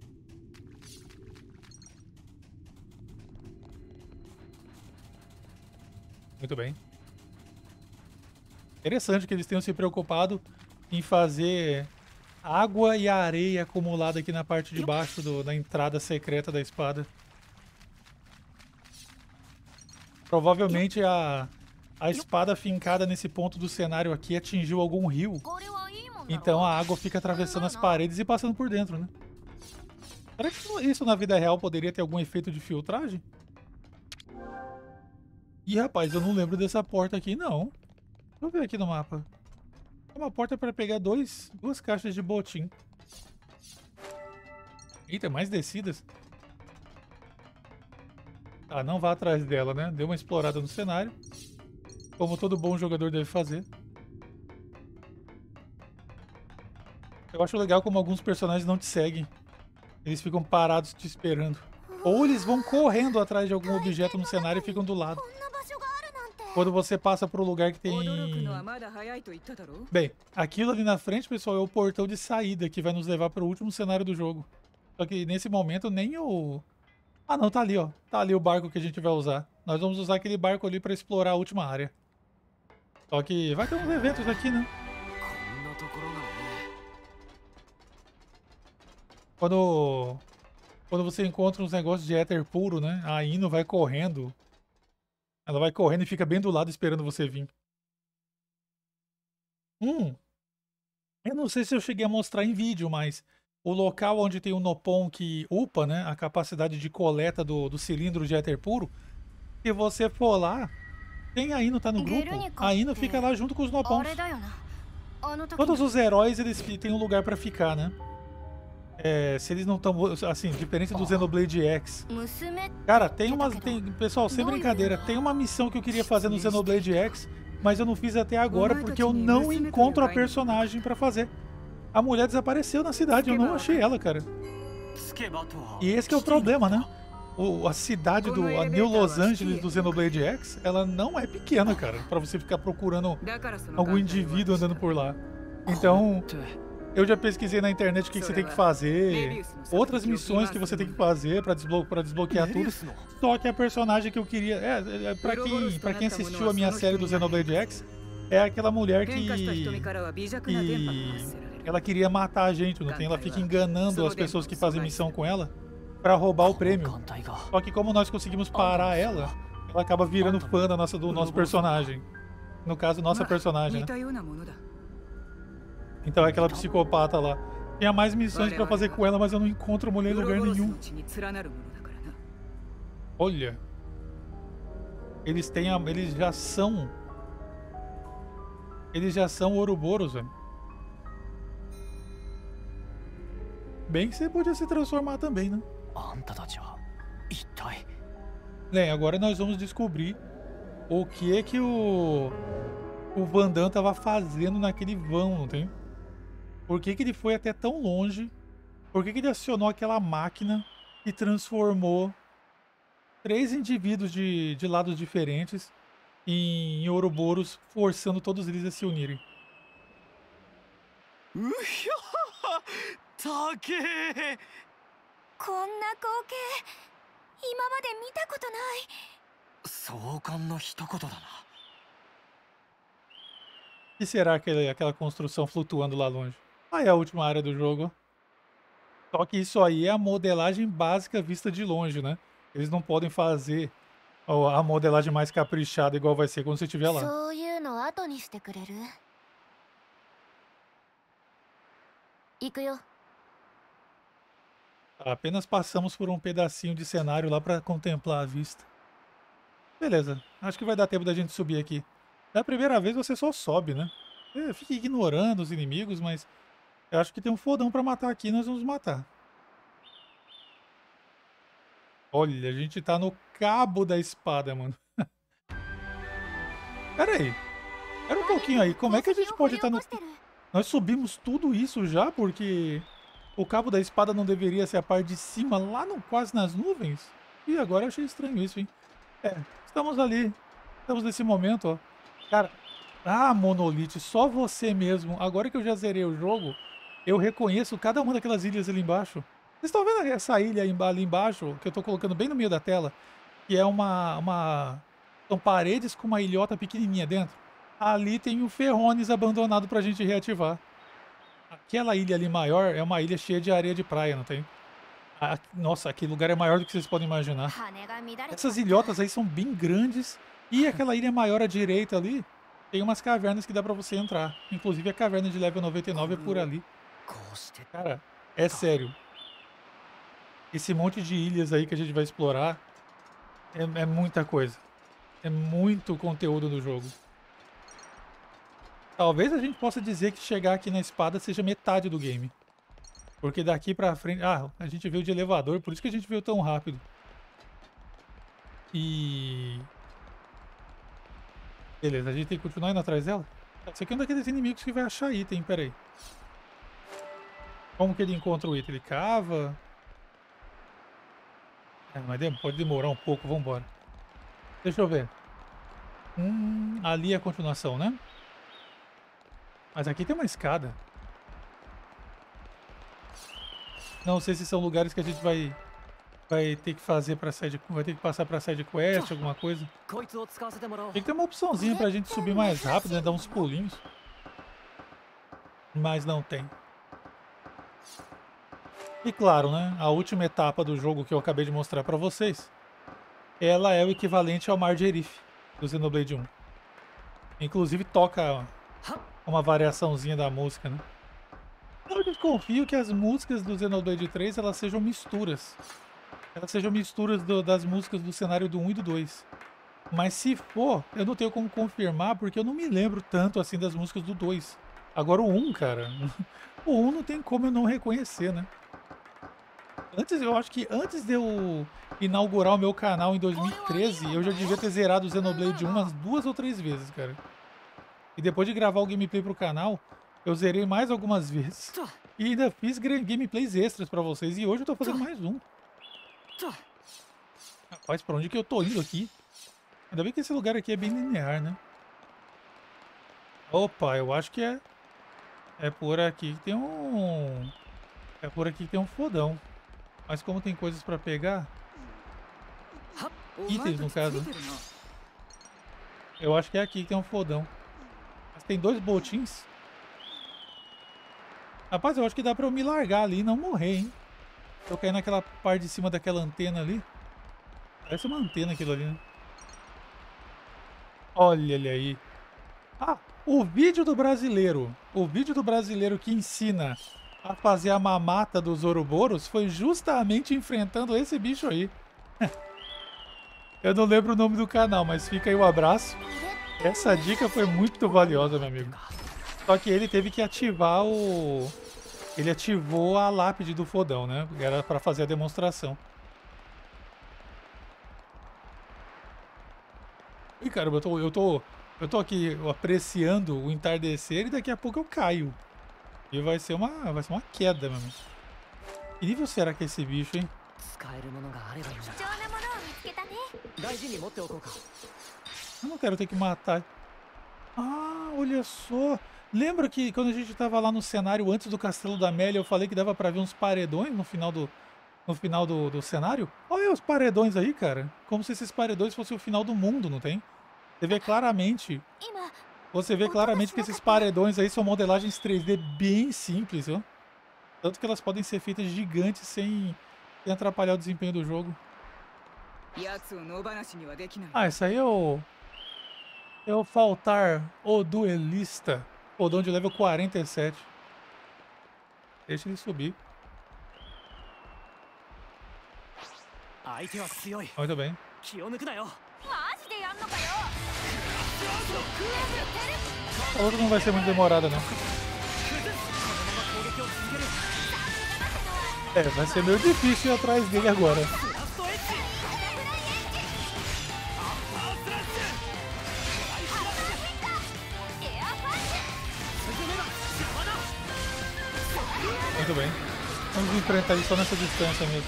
Muito bem. Interessante que eles tenham se preocupado em fazer água e areia acumulada aqui na parte de baixo da entrada secreta da espada. Provavelmente a espada fincada nesse ponto do cenário aqui atingiu algum rio. Então a água fica atravessando as paredes e passando por dentro, né? Será que isso na vida real poderia ter algum efeito de filtragem? Ih, rapaz, eu não lembro dessa porta aqui, não. Deixa eu ver aqui no mapa. Uma porta para pegar duas caixas de botim. Eita, mais descidas. Ah, não vá atrás dela, né? Deu uma explorada no cenário, como todo bom jogador deve fazer. Eu acho legal como alguns personagens não te seguem. Eles ficam parados te esperando. Ou eles vão correndo atrás de algum objeto no cenário e ficam do lado. Quando você passa pro lugar que tem... Bem, aquilo ali na frente, pessoal, é o portão de saída que vai nos levar pro último cenário do jogo. Só que nesse momento nem o... Ah não, tá ali, ó. Tá ali o barco que a gente vai usar. Nós vamos usar aquele barco ali pra explorar a última área. Só que vai ter uns eventos aqui, né? Quando você encontra uns negócios de éter puro, né? A Inu vai correndo... Ela vai correndo e fica bem do lado esperando você vir. Eu não sei se eu cheguei a mostrar em vídeo, mas o local onde tem o Nopon que upa, né, a capacidade de coleta do cilindro de éter puro, se você for lá, tem a Inu, tá no grupo, a Inu fica lá junto com os Nopons. Todos os heróis, eles têm um lugar pra ficar, né? É, se eles não estão... Assim, diferente do Xenoblade X. Cara, pessoal, sem brincadeira, tem uma missão que eu queria fazer no Xenoblade X, mas eu não fiz até agora porque eu não encontro a personagem pra fazer. A mulher desapareceu na cidade, eu não achei ela, cara. E esse que é o problema, né? A cidade a New Los Angeles do Xenoblade X, ela não é pequena, cara, pra você ficar procurando algum indivíduo andando por lá. Então... Eu já pesquisei na internet o que você tem que fazer, outras missões que você tem que fazer pra desbloquear tudo. Só que a personagem que eu queria... Pra quem assistiu a minha série do Xenoblade X, é aquela mulher que ela queria matar a gente, não tem? Ela fica enganando as pessoas que fazem missão com ela pra roubar o prêmio. Só que como nós conseguimos parar ela, ela acaba virando fã do nosso personagem. No caso, nossa personagem, né? Então é aquela psicopata lá. Tinha mais missões pra fazer com ela, mas eu não encontro mulher em lugar nenhum. Olha. Eles já são Ouroboros, velho. Bem que você podia se transformar também, né? Bem, agora nós vamos descobrir o que é que o Vandam tava fazendo naquele vão, não tem? Por que que ele foi até tão longe? Por que que ele acionou aquela máquina e transformou 3 indivíduos de lados diferentes em Ouroboros, forçando todos eles a se unirem? O que será que é aquela construção flutuando lá longe? Ah, é a última área do jogo. Só que isso aí é a modelagem básica vista de longe, né? Eles não podem fazer a modelagem mais caprichada igual vai ser quando você estiver lá. Apenas passamos por um pedacinho de cenário lá para contemplar a vista. Beleza, acho que vai dar tempo da gente subir aqui. Da primeira vez você só sobe, né? Eu fico ignorando os inimigos, mas eu acho que tem um fodão para matar aqui, nós vamos matar. Olha, a gente tá no cabo da espada, mano. Pera aí. Pera um pouquinho aí. Como é que a gente pode estar no... Nós subimos tudo isso já, porque o cabo da espada não deveria ser a parte de cima, lá no, quase nas nuvens? E agora eu achei estranho isso, hein? É, estamos ali. Estamos nesse momento, ó. Cara, ah, Monolith, só você mesmo. Agora que eu já zerei o jogo, eu reconheço cada uma daquelas ilhas ali embaixo. Vocês estão vendo essa ilha ali embaixo, que eu tô colocando bem no meio da tela? Que é uma... São paredes com uma ilhota pequenininha dentro. Ali tem o Ferrones abandonado pra gente reativar. Aquela ilha ali maior é uma ilha cheia de areia de praia, não tem? Ah, nossa, aquele lugar é maior do que vocês podem imaginar. Essas ilhotas aí são bem grandes. E aquela ilha maior à direita ali, tem umas cavernas que dá pra você entrar. Inclusive a caverna de level 99 é por ali. Cara, é sério. Esse monte de ilhas aí que a gente vai explorar é muita coisa. É muito conteúdo do jogo. Talvez a gente possa dizer que chegar aqui na espada seja metade do game. Porque daqui pra frente... Ah, a gente veio de elevador, por isso que a gente veio tão rápido. E... Beleza, a gente tem que continuar indo atrás dela? Isso aqui é um daqueles inimigos que vai achar item, peraí. Como que ele encontra o item? Ele cava... Mas pode demorar um pouco, vambora. Deixa eu ver. Ali é a continuação, né? Mas aqui tem uma escada. Não sei se são lugares que a gente vai ter que fazer pra side, vai ter que passar pra side quest, alguma coisa. Tem que ter uma opçãozinha pra gente subir mais rápido, né? Dar uns pulinhos. Mas não tem. E claro, né, a última etapa do jogo que eu acabei de mostrar pra vocês, ela é o equivalente ao Mar de Erife, do Xenoblade 1. Inclusive toca uma variaçãozinha da música, né? Eu desconfio que as músicas do Xenoblade 3, elas sejam misturas. Elas sejam misturas das músicas do cenário do 1 e do 2. Mas se for, eu não tenho como confirmar, porque eu não me lembro tanto assim das músicas do 2. Agora o 1, cara, o 1 não tem como eu não reconhecer, né? Eu acho que antes de eu inaugurar o meu canal em 2013, eu já devia ter zerado o Xenoblade 1 umas 2 ou 3 vezes, cara. E depois de gravar o gameplay pro canal, eu zerei mais algumas vezes. E ainda fiz gameplays extras pra vocês. E hoje eu tô fazendo mais um. Rapaz, pra onde que eu tô indo aqui? Ainda bem que esse lugar aqui é bem linear, né? Opa, eu acho que é... É por aqui que tem um... É por aqui que tem um fodão. Mas como tem coisas pra pegar, itens no caso, eu acho que é aqui que tem um fodão. Mas tem 2 botins. Rapaz, eu acho que dá pra eu me largar ali e não morrer, hein? Eu caí naquela parte de cima daquela antena ali. Parece uma antena aquilo ali, né? Olha ele aí. Ah, o vídeo do brasileiro. O vídeo do brasileiro que ensina... a fazer a mamata dos Ouroboros foi justamente enfrentando esse bicho aí. Eu não lembro o nome do canal, mas fica aí o abraço. Essa dica foi muito valiosa, meu amigo. Só que ele teve que ativar Ele ativou a lápide do fodão, né? Era pra fazer a demonstração. E caramba, eu tô aqui apreciando o entardecer e daqui a pouco eu caio. E vai ser uma queda mesmo. Que nível será que é esse bicho, hein? Eu não quero ter que matar. Ah, olha só. Lembra que quando a gente tava lá no cenário antes do castelo da Amélia, eu falei que dava pra ver uns paredões no final do cenário? Olha os paredões aí, cara. Como se esses paredões fossem o final do mundo, não tem? Você vê claramente que esses paredões aí são modelagens 3D bem simples, ó. Tanto que elas podem ser feitas gigantes sem atrapalhar o desempenho do jogo. Ah, isso aí é o... É o faltar o duelista. Rodão de level 47. Deixa ele subir. Muito bem. A outra não vai ser muito demorada, não. É, vai ser meio difícil ir atrás dele agora. Muito bem. Vamos enfrentar ele só nessa distância mesmo.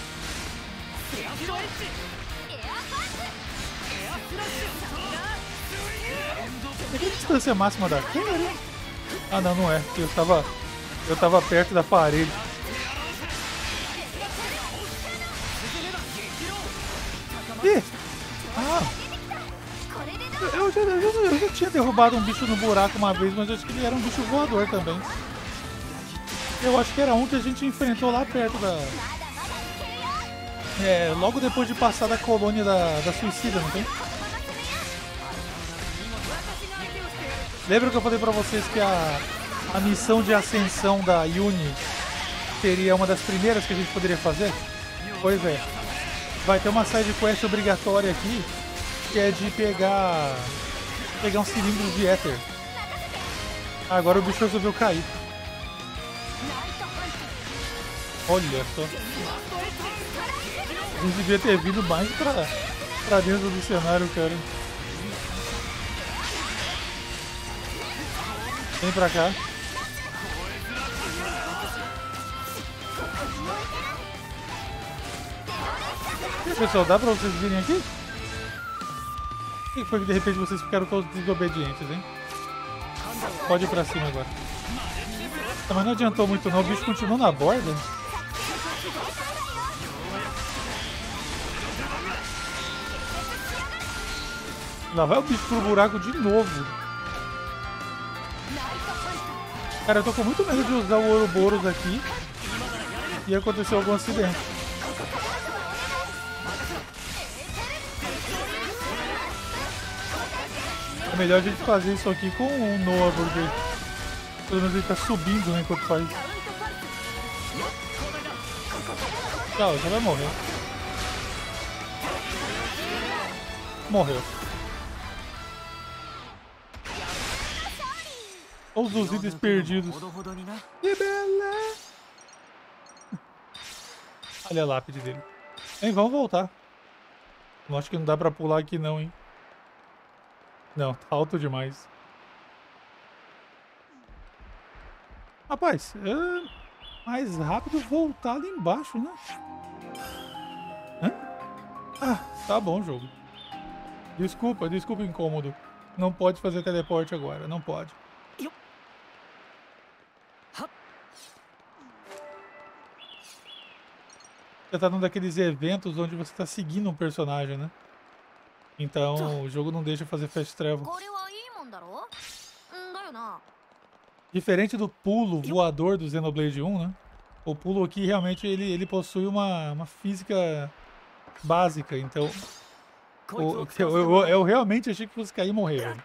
É que distância máxima daqui? Ah não, não é. Eu tava perto da parede. Ih! Ah! Eu já tinha derrubado um bicho no buraco uma vez, mas eu acho que ele era um bicho voador também. Eu acho que era um que a gente enfrentou lá perto da... É, logo depois de passar da colônia da suicida, não tem? Lembra que eu falei pra vocês que a missão de ascensão da Eunie seria uma das primeiras que a gente poderia fazer? Pois é. Vai ter uma side quest obrigatória aqui, que é de pegar um cilindro de éter. Agora o bicho resolveu cair. Olha só. A gente devia ter vindo mais pra dentro do cenário, cara. Vem pra cá. E aí, pessoal, dá pra vocês virem aqui? Por que foi que de repente vocês ficaram todos desobedientes, hein? Pode ir pra cima agora. Não, mas não adiantou muito não, o bicho continuou na borda. Lá vai o bicho pro buraco de novo. Cara, eu tô com muito medo de usar o Ouroboros aqui e aconteceu algum acidente. É melhor a gente fazer isso aqui com o Noah, porque pelo menos ele tá subindo, né, enquanto faz. Não, já vai morrer. Morreu. Olha os itens perdidos. Que bela! Olha a lápide dele. Hein, vamos voltar. Eu acho que não dá pra pular aqui não, hein. Não, tá alto demais. Rapaz, é mais rápido voltar ali embaixo, né? Hã? Ah, tá bom, jogo. Desculpa o incômodo. Não pode fazer teleporte agora, não pode. Você tá num daqueles eventos onde você tá seguindo um personagem, né? Então o jogo não deixa fazer fast travel. Diferente do pulo voador do Xenoblade 1, né? O pulo aqui realmente ele possui uma física básica, então... Eu realmente achei que fosse cair e morrer, velho.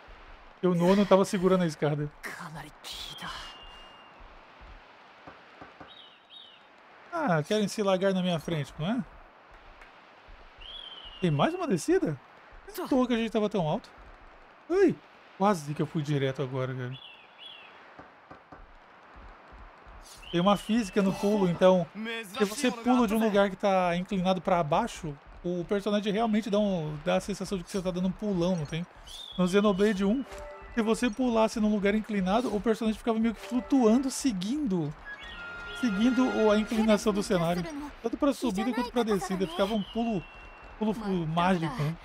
O Noah não tava segurando a escada. Ah, querem se largar na minha frente, não é? Tem mais uma descida? Não tô que a gente tava tão alto. Ai, quase que eu fui direto agora, velho. Tem uma física no pulo, então, se você pula de um lugar que está inclinado para baixo, o personagem realmente dá a sensação de que você está dando um pulão, não tem? No Xenoblade 1, se você pulasse num lugar inclinado, o personagem ficava meio que flutuando, seguindo a inclinação do cenário. Tanto para subida quanto para descida, ficava um pulo mágico, né?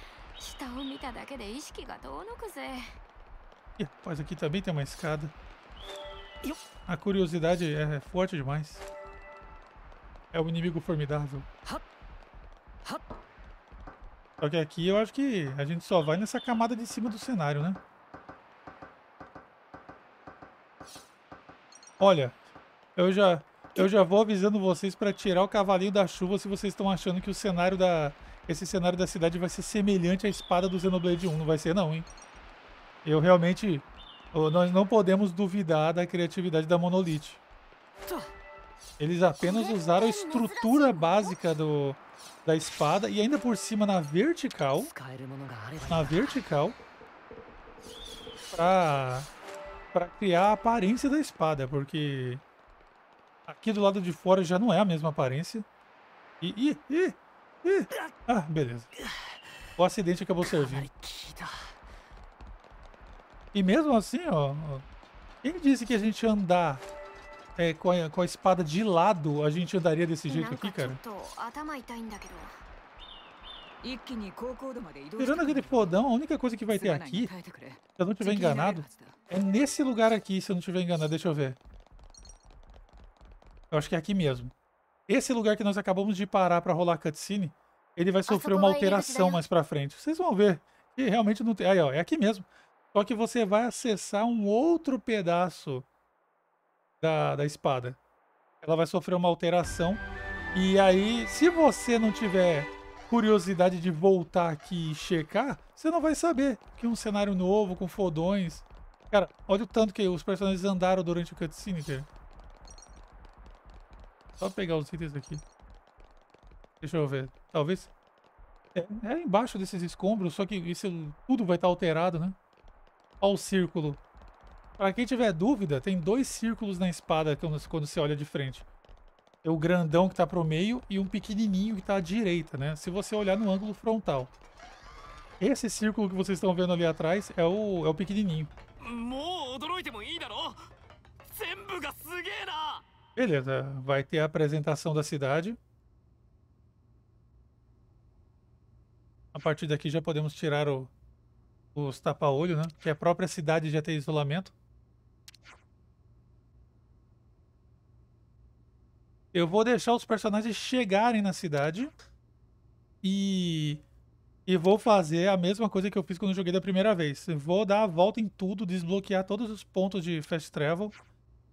E, rapaz, aqui também tem uma escada. A curiosidade é forte demais. É um inimigo formidável. Só que aqui eu acho que a gente só vai nessa camada de cima do cenário, né? Olha, eu já vou avisando vocês para tirar o cavalinho da chuva se vocês estão achando que o cenário da... Esse cenário da cidade vai ser semelhante à espada do Xenoblade 1. Não vai ser não, hein? Eu realmente... Nós não podemos duvidar da criatividade da Monolith. Eles apenas usaram a estrutura básica da espada e ainda por cima na vertical, para criar a aparência da espada, porque aqui do lado de fora já não é a mesma aparência. Ah, beleza. O acidente acabou servindo. E mesmo assim, ó, quem disse que a gente andar com a espada de lado, a gente andaria desse jeito aqui, cara? Tirando aquele podão, a única coisa que vai ter aqui, se eu não estiver enganado, é nesse lugar aqui, se eu não estiver enganado, deixa eu ver. Eu acho que é aqui mesmo. Esse lugar que nós acabamos de parar pra rolar a cutscene, ele vai sofrer uma alteração mais pra frente. Vocês vão ver. E realmente não tem... Aí, ó, é aqui mesmo. Só que você vai acessar um outro pedaço da espada. Ela vai sofrer uma alteração. E aí, se você não tiver curiosidade de voltar aqui e checar, você não vai saber que um cenário novo, com fodões... Cara, olha o tanto que os personagens andaram durante o cutscene, cara. Só pegar os itens aqui. Deixa eu ver. Talvez... É embaixo desses escombros, só que isso tudo vai estar alterado, né? Olha o círculo. Pra quem tiver dúvida, tem dois círculos na espada quando você olha de frente. Tem o grandão que tá pro meio e um pequenininho que tá à direita, né? Se você olhar no ângulo frontal. Esse círculo que vocês estão vendo ali atrás é o pequenininho. Beleza, vai ter a apresentação da cidade. A partir daqui já podemos tirar os tapa-olho, né? Que a própria cidade já tem isolamento. Eu vou deixar os personagens chegarem na cidade. E vou fazer a mesma coisa que eu fiz quando eu joguei da primeira vez. Vou dar a volta em tudo, desbloquear todos os pontos de Fast Travel.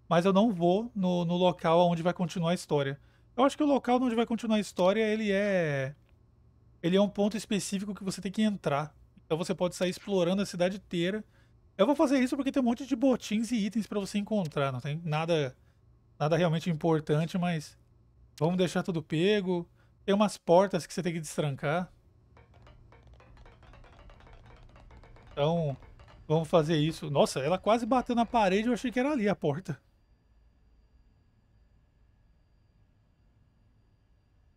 Mas eu não vou no local onde vai continuar a história. Eu acho que o local onde vai continuar a história, ele é um ponto específico que você tem que entrar. Então você pode sair explorando a cidade inteira. Eu vou fazer isso porque tem um monte de botins e itens para você encontrar. Não tem nada realmente importante, mas vamos deixar tudo pego. Tem umas portas que você tem que destrancar. Então, vamos fazer isso. Nossa, ela quase bateu na parede, eu achei que era ali a porta.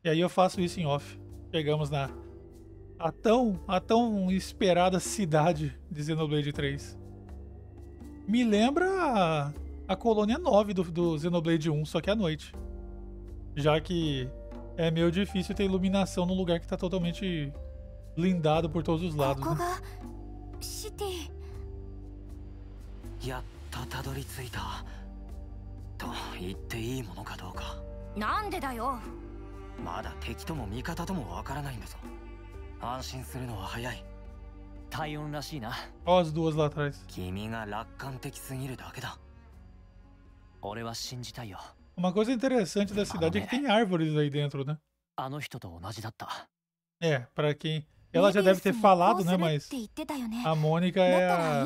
E aí eu faço isso em off. Chegamos na... A tão esperada cidade de Xenoblade 3. Me lembra a Colônia 9 do Xenoblade 1, só que à noite. Já que é meio difícil ter iluminação num lugar que está totalmente blindado por todos os lados. Né? Olha as duas lá atrás. Uma coisa interessante da cidade é que tem árvores aí dentro, né? É, pra quem... Ela já deve ter falado, né? Mas a Mônica é a...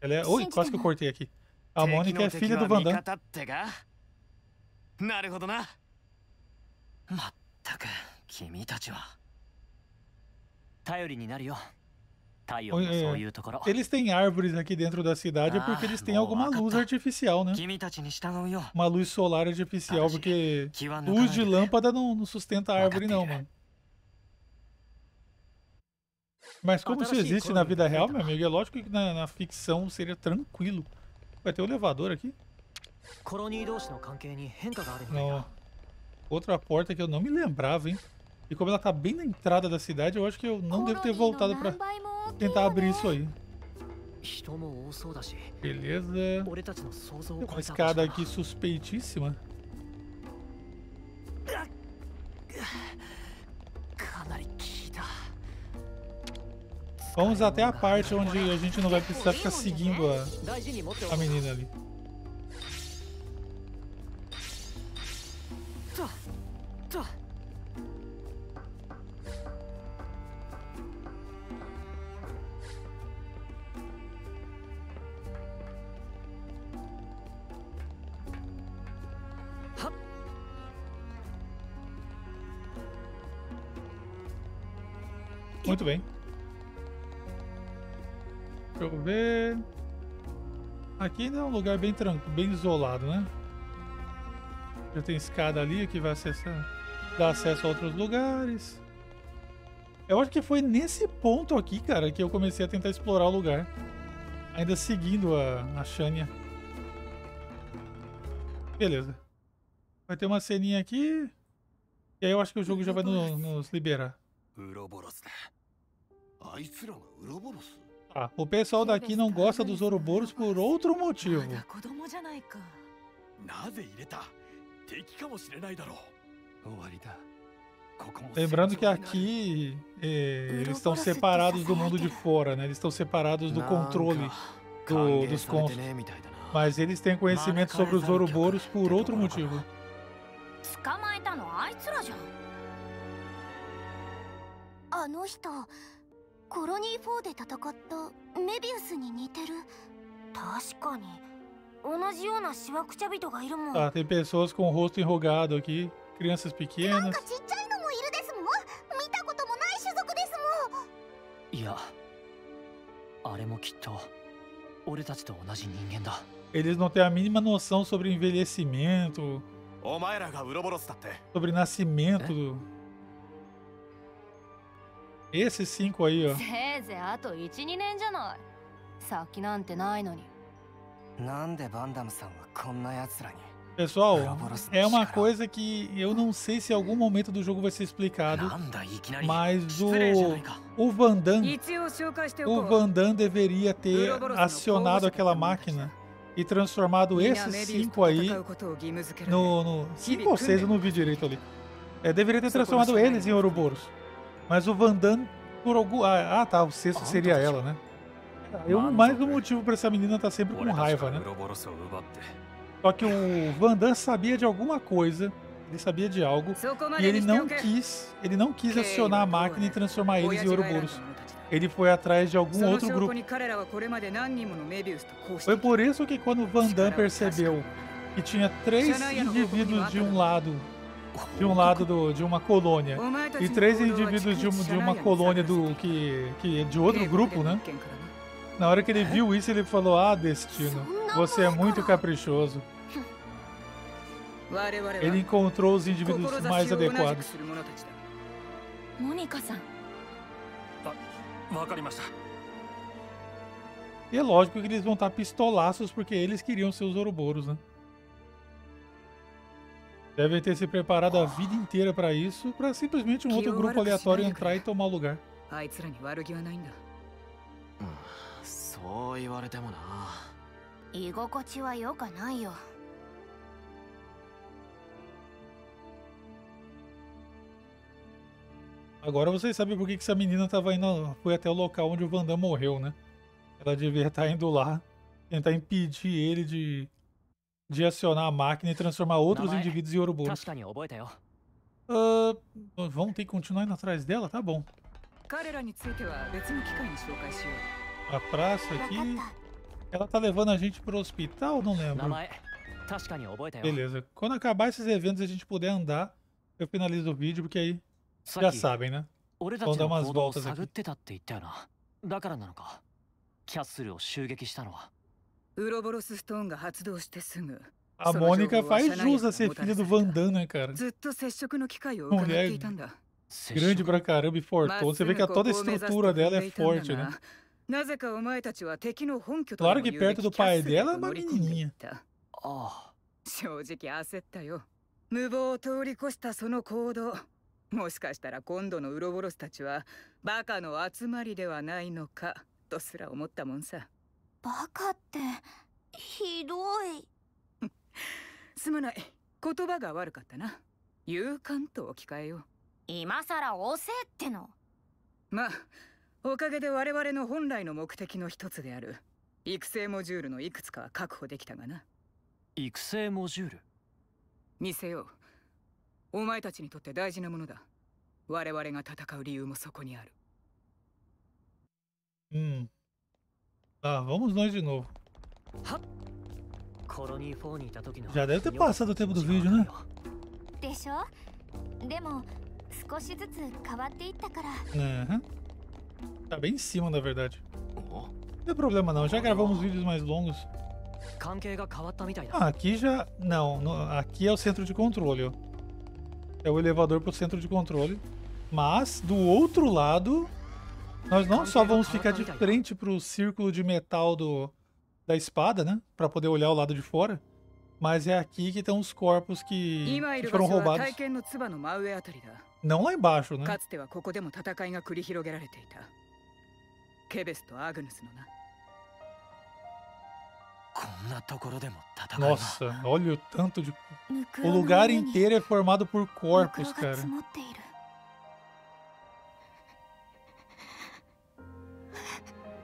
Ela é... Ui, quase que eu cortei aqui. A Mônica é filha do Vandham. Eles têm árvores aqui dentro da cidade é porque eles têm alguma luz artificial, né? Uma luz solar artificial, porque luz de lâmpada não sustenta a árvore não, mano. Mas como isso existe na vida real, meu amigo, é lógico que na ficção seria tranquilo. Vai ter um elevador aqui? Não. Outra porta que eu não me lembrava, hein? E como ela tá bem na entrada da cidade, eu acho que eu não devo ter voltado pra tentar abrir isso aí. Beleza. Tem uma escada aqui suspeitíssima. Vamos até a parte onde a gente não vai precisar ficar seguindo a menina ali. Muito bem. Deixa eu ver. Aqui ainda é um lugar bem tranquilo, bem isolado, né? Já tem escada ali que vai dar acesso a outros lugares. Eu acho que foi nesse ponto aqui, cara, que eu comecei a tentar explorar o lugar. Ainda seguindo a Shania. Beleza. Vai ter uma ceninha aqui. E aí eu acho que o jogo já vai nos liberar. Ah, o pessoal daqui não gosta dos Ouroboros por outro motivo. Lembrando que aqui eles estão separados do mundo de fora, né? Eles estão separados do controle dos contos. Mas eles têm conhecimento sobre os Ouroboros por outro motivo. Colônia 4 で戦ったメビウスに似てる。確かに同じようなしわくちゃ人がいるもん。Ah, tem pessoas com o rosto enrugado aqui, crianças pequenas. なんかちっちゃいのもいるですもん。見たこともない種族ですもん。いや、あれもきっと俺たちと同じ人間だ。Eles não têm a mínima noção sobre envelhecimento, sobre nascimento do Esses 5 aí, ó. Pessoal, é uma coisa que eu não sei se em algum momento do jogo vai ser explicado, mas o Vandam deveria ter acionado aquela máquina e transformado esses 5 aí no 5 ou 6, eu não vi direito ali. É, deveria ter transformado eles em Ouroboros. Mas o Vandham, por algum... Ah, tá, o sexto seria ela, né? Mais um motivo pra essa menina tá sempre com raiva, né? Só que o Vandham sabia de alguma coisa, ele sabia de algo, e ele não quis acionar a máquina e transformar eles em Ouroboros. Ele foi atrás de algum outro grupo. Foi por isso que quando o Vandham percebeu que tinha 3 indivíduos de uma colônia e 3 indivíduos de uma colônia que é de outro grupo, né? Na hora que ele viu isso, ele falou: "Ah, destino, você é muito caprichoso." Ele encontrou os indivíduos mais adequados. E é lógico que eles vão estar pistolaços porque eles queriam ser os Ouroboros, né? Devem ter se preparado a vida inteira para isso, para simplesmente um outro grupo aleatório entrar e tomar o lugar. Agora vocês sabem por que essa menina tava indo, foi até o local onde o Vandham morreu, né? Ela devia estar indo lá, tentar impedir ele de acionar a máquina e transformar outros indivíduos em Ouroboros. Vamos ter que continuar indo atrás dela? Tá bom. A praça aqui... Ela tá levando a gente pro hospital? Não lembro. Beleza. Quando acabar esses eventos e a gente puder andar, eu finalizo o vídeo, porque aí já sabem, né? Vamos dar umas voltas aqui. だからなのか、キャッスルを襲撃したのは。ウロボロスストーンが発動してすぐ。A Mônica faz jus a ser filha do Vandana, cara. Mulher grande pra caramba e fortona. Você vê que toda a estrutura dela é forte, né? Claro que perto do pai dela é uma menininha. Ah, vamos nós de novo. Já deve ter passado o tempo do vídeo, né? Uhum. Tá bem em cima, na verdade. Não tem problema não, já gravamos vídeos mais longos. Ah, aqui já... Não, aqui é o centro de controle, ó. É o elevador pro centro de controle. Mas, do outro lado, nós não só vamos ficar de frente pro círculo de metal do... da espada, né? Pra poder olhar o lado de fora. Mas é aqui que estão os corpos que foram roubados. Não lá embaixo, né? Nossa, olha o tanto de... O lugar inteiro é formado por corpos, cara.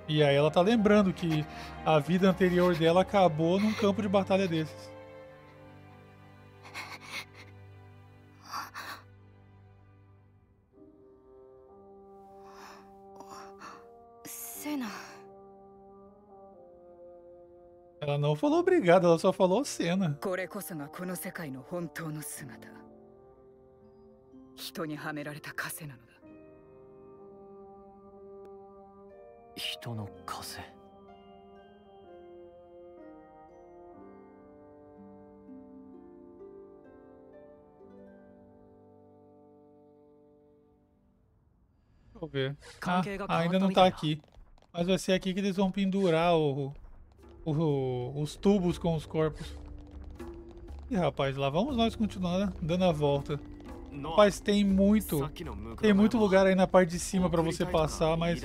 E aí ela tá lembrando que a vida anterior dela acabou num campo de batalha desses. Sena. Ela não falou obrigado, ela só falou Sena. Deixa eu ver. Ah, ainda não tá aqui. Mas vai ser aqui que eles vão pendurar os tubos com os corpos. E rapaz, lá vamos nós continuar dando a volta. Rapaz, tem muito lugar aí na parte de cima pra você passar, mas...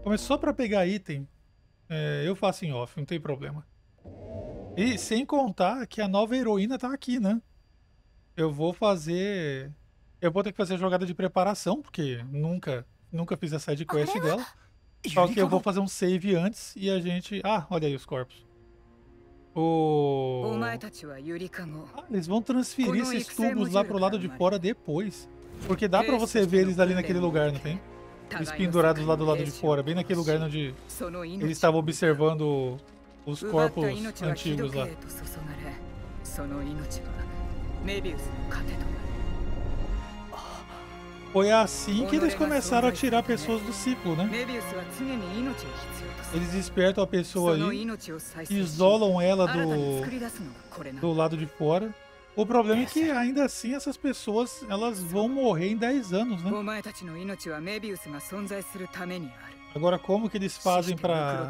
Como é só pra pegar item, eu faço em off, não tem problema. E sem contar que a nova heroína tá aqui, né? Eu vou ter que fazer a jogada de preparação, porque nunca fiz a sidequest dela. Só que eu vou fazer um save antes e a gente... Ah, olha aí os corpos. Ah, eles vão transferir esses tubos lá pro lado de fora depois. Porque dá pra você ver eles ali naquele lugar, não tem? Eles pendurados lá do lado de fora, bem naquele lugar onde eles estavam observando os corpos antigos lá. Foi assim que eles começaram a tirar pessoas do ciclo, né? Eles despertam a pessoa ali, isolam ela do lado de fora. O problema é que, ainda assim, essas pessoas elas vão morrer em 10 anos, né? Agora, como que eles fazem pra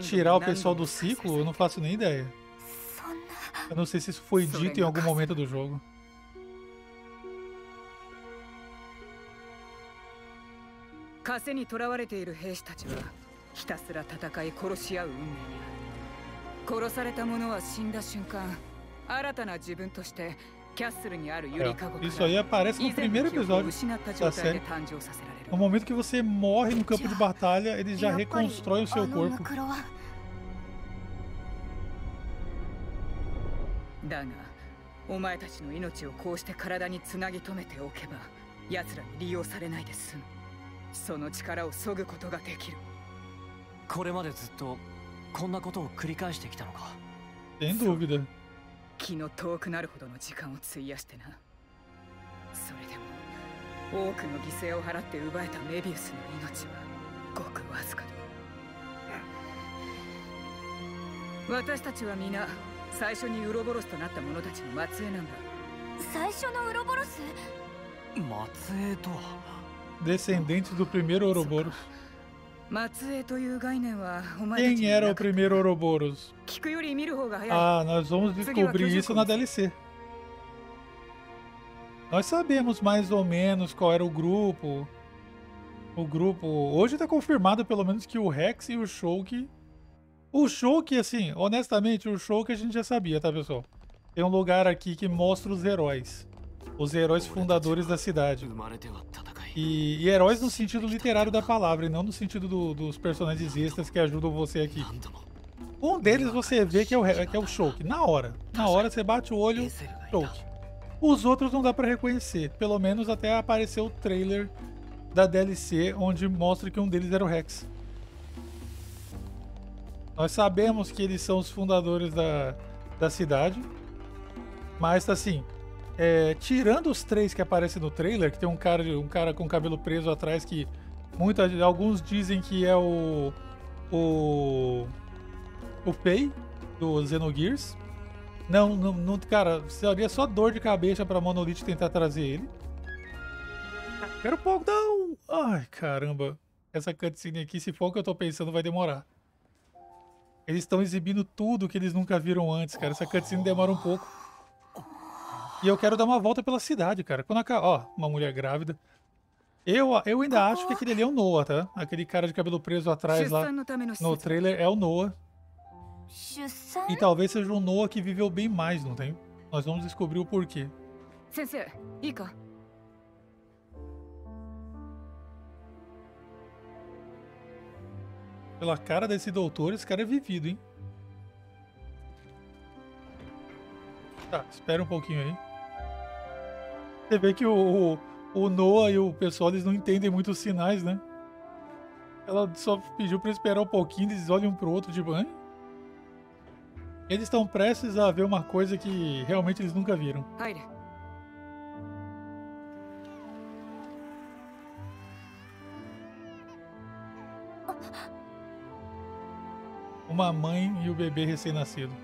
tirar o pessoal do ciclo? Eu não faço nem ideia. Eu não sei se isso foi dito em algum momento do jogo. Isso aí aparece no primeiro episódio da série. No momento que você morre no campo de batalha, eles já reconstroem o seu corpo. Sem dúvida. Descendente do primeiro Ouroboros. Quem era o primeiro Ouroboros? Ah, nós vamos descobrir isso na DLC. Nós sabemos mais ou menos qual era o grupo. O grupo... Hoje está confirmado pelo menos que o Rex e o Shulk... O Shulk, assim, honestamente, o Shulk a gente já sabia, tá, pessoal? Tem um lugar aqui que mostra os heróis. Os heróis fundadores da cidade. E heróis no sentido literário da palavra, e não no sentido dos personagens extras que ajudam você aqui. Um deles você vê que é o Shulk. Na hora você bate o olho, Shulk. Os outros não dá pra reconhecer. Pelo menos até apareceu o trailer da DLC, onde mostra que um deles era o Rex. Nós sabemos que eles são os fundadores da cidade. Mas assim... tirando os três que aparecem no trailer, que tem um cara com cabelo preso atrás que alguns dizem que é o Pei do Xenogears. Não, cara, seria só dor de cabeça pra Monolith tentar trazer ele. Quero pouco, não! Ai, caramba. Essa cutscene aqui, se for o que eu tô pensando, vai demorar. Eles estão exibindo tudo que eles nunca viram antes, cara. Essa cutscene demora um pouco. E eu quero dar uma volta pela cidade, cara. Ó, uma mulher grávida. Eu ainda acho que aquele ali é o Noah, tá? Aquele cara de cabelo preso atrás lá no trailer é o Noah. E talvez seja o Noah que viveu bem mais, não tem? Nós vamos descobrir o porquê. Pela cara desse doutor, esse cara é vivido, hein? Tá, espera um pouquinho aí. Você vê que o Noah e o pessoal, eles não entendem muito os sinais, né? Ela só pediu pra esperar um pouquinho, eles olham um pro outro de banho. Eles estão prestes a ver uma coisa que realmente eles nunca viram. Uma mãe e o bebê recém-nascido.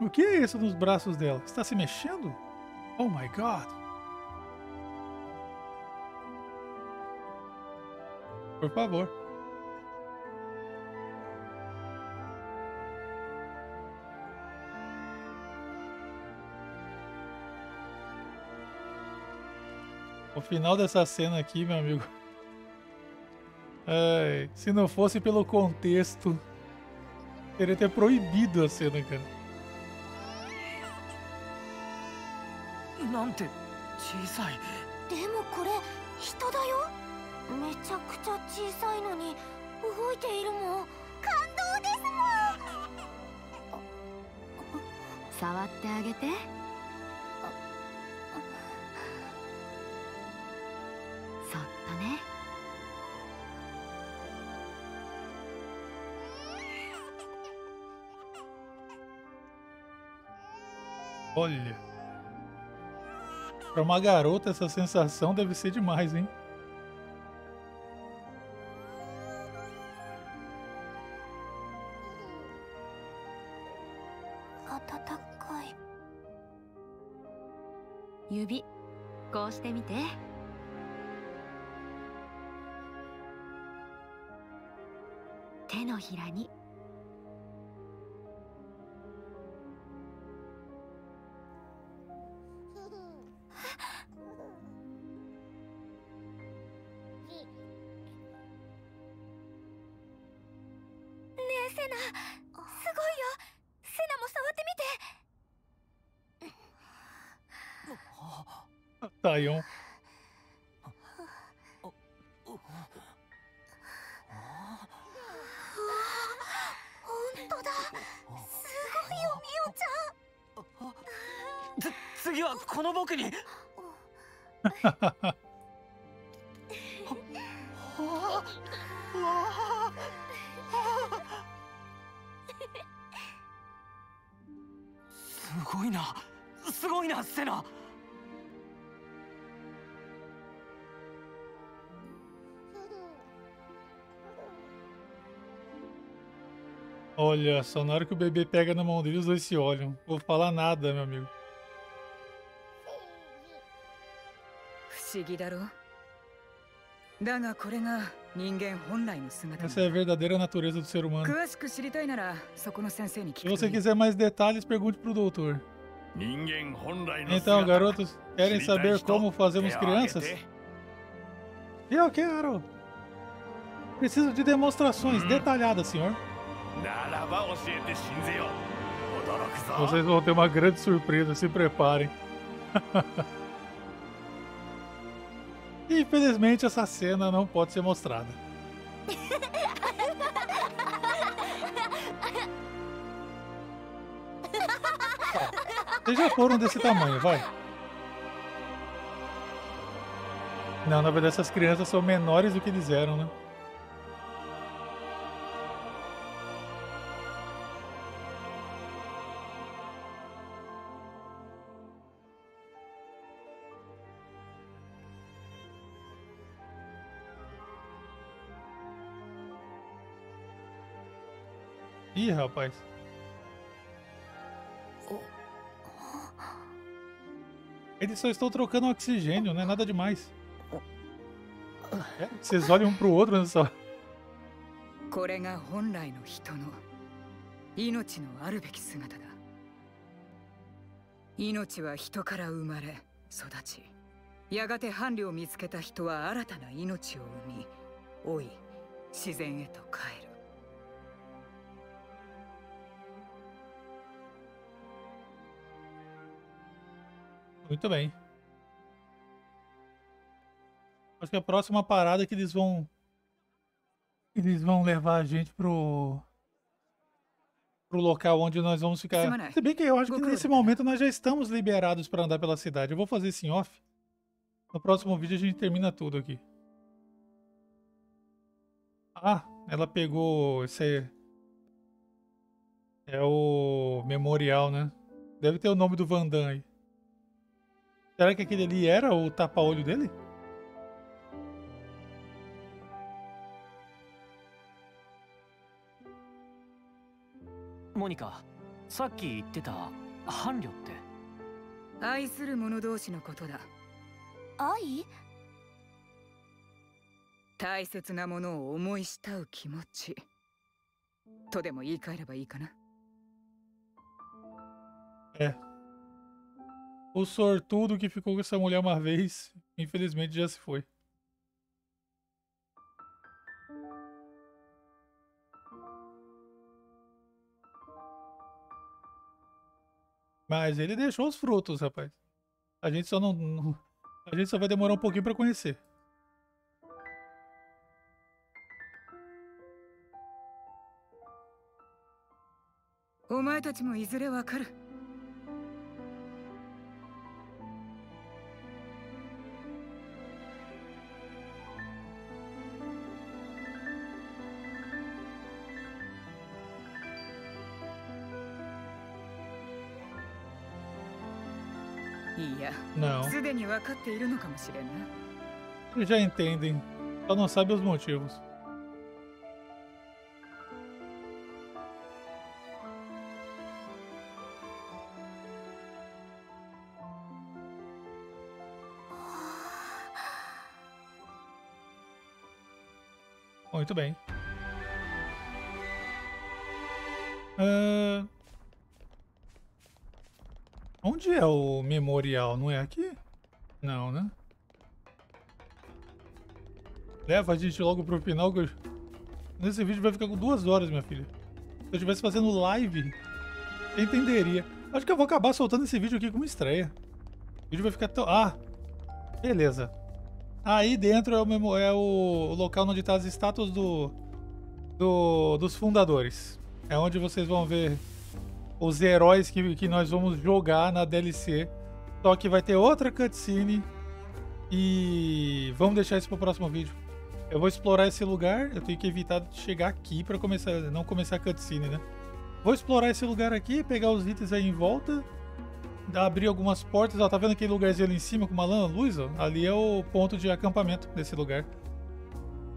O que é isso nos braços dela? Está se mexendo? Oh my god! Por favor. O final dessa cena aqui, meu amigo. Ai, se não fosse pelo contexto, teria até proibido a cena, cara. Olha. Para uma garota, essa sensação deve ser demais, hein? Taion. すごいな、セナ。Olha, só na hora que o bebê pega na mão dele, os dois se olham. Não vou falar nada, meu amigo. Essa é a verdadeira natureza do ser humano. Se você quiser mais detalhes, pergunte para o doutor. Então, garotos, querem saber como fazemos crianças? Eu quero! Preciso de demonstrações detalhadas, senhor. Vocês vão ter uma grande surpresa, se preparem. Infelizmente, essa cena não pode ser mostrada. Vocês já foram desse tamanho, vai. Não, na verdade, essas crianças são menores do que eles eram, né? Ih, rapaz. Eles só estão trocando oxigênio, não é nada demais. É, vocês olham um pro outro, né, só. Muito bem. Acho que a próxima parada é que eles vão levar a gente pro local onde nós vamos ficar. Se bem que eu acho que nesse momento nós já estamos liberados para andar pela cidade. Eu vou fazer isso em off. No próximo vídeo a gente termina tudo aqui. Ah, ela pegou esse... É o memorial, né? Deve ter o nome do Vandam aí. Será que aquele ali era o tapa-olho dele? Mônica, o sortudo que ficou com essa mulher uma vez, infelizmente já se foi. Mas ele deixou os frutos, rapaz. A gente só a gente só vai demorar um pouquinho para conhecer. Não. Eles já entendem, só não sabem os motivos. Muito bem. Onde é o memorial? Não é aqui? Não, né? Leva a gente logo pro final. Que eu... Nesse vídeo vai ficar com 2 horas, minha filha. Se eu estivesse fazendo live, eu entenderia. Acho que eu vou acabar soltando esse vídeo aqui como estreia. O vídeo vai ficar tão... Ah! Beleza. Aí dentro é o local onde tá as estátuas dos fundadores. É onde vocês vão ver... os heróis que nós vamos jogar na DLC. Só que vai ter outra cutscene. E vamos deixar isso pro próximo vídeo. Eu vou explorar esse lugar. Eu tenho que evitar de chegar aqui pra começar, não começar a cutscene, né? Vou explorar esse lugar aqui, pegar os itens aí em volta, abrir algumas portas. Ó, tá vendo aquele lugarzinho ali em cima com uma luz? Ó? Ali é o ponto de acampamento desse lugar.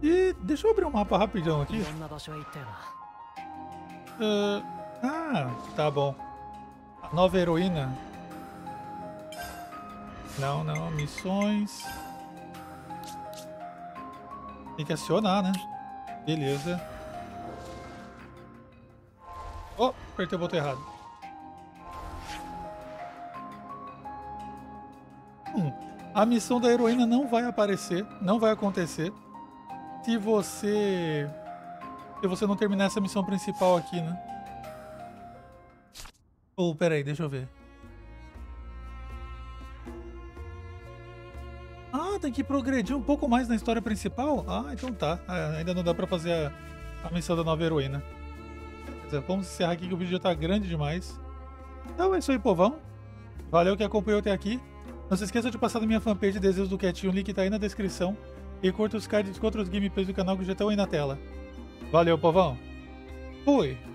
E deixa eu abrir um mapa rapidão aqui. Ah, tá bom. A nova heroína. Não, não. Missões. Tem que acionar, né? Beleza. Oh, apertei o botão errado. A missão da heroína não vai aparecer, não vai acontecer, se você não terminar essa missão principal aqui, né? Oh, pera aí, deixa eu ver. Ah, tem que progredir um pouco mais na história principal? Ah, então tá. Ainda não dá pra fazer a missão da nova heroína. Beleza, vamos encerrar aqui que o vídeo já tá grande demais. Então é isso aí, povão. Valeu que acompanhou até aqui. Não se esqueça de passar na minha fanpage de Desejos do Quietinho, o link tá aí na descrição. E curta os cards contra os gameplays do canal que já estão aí na tela. Valeu, povão. Fui!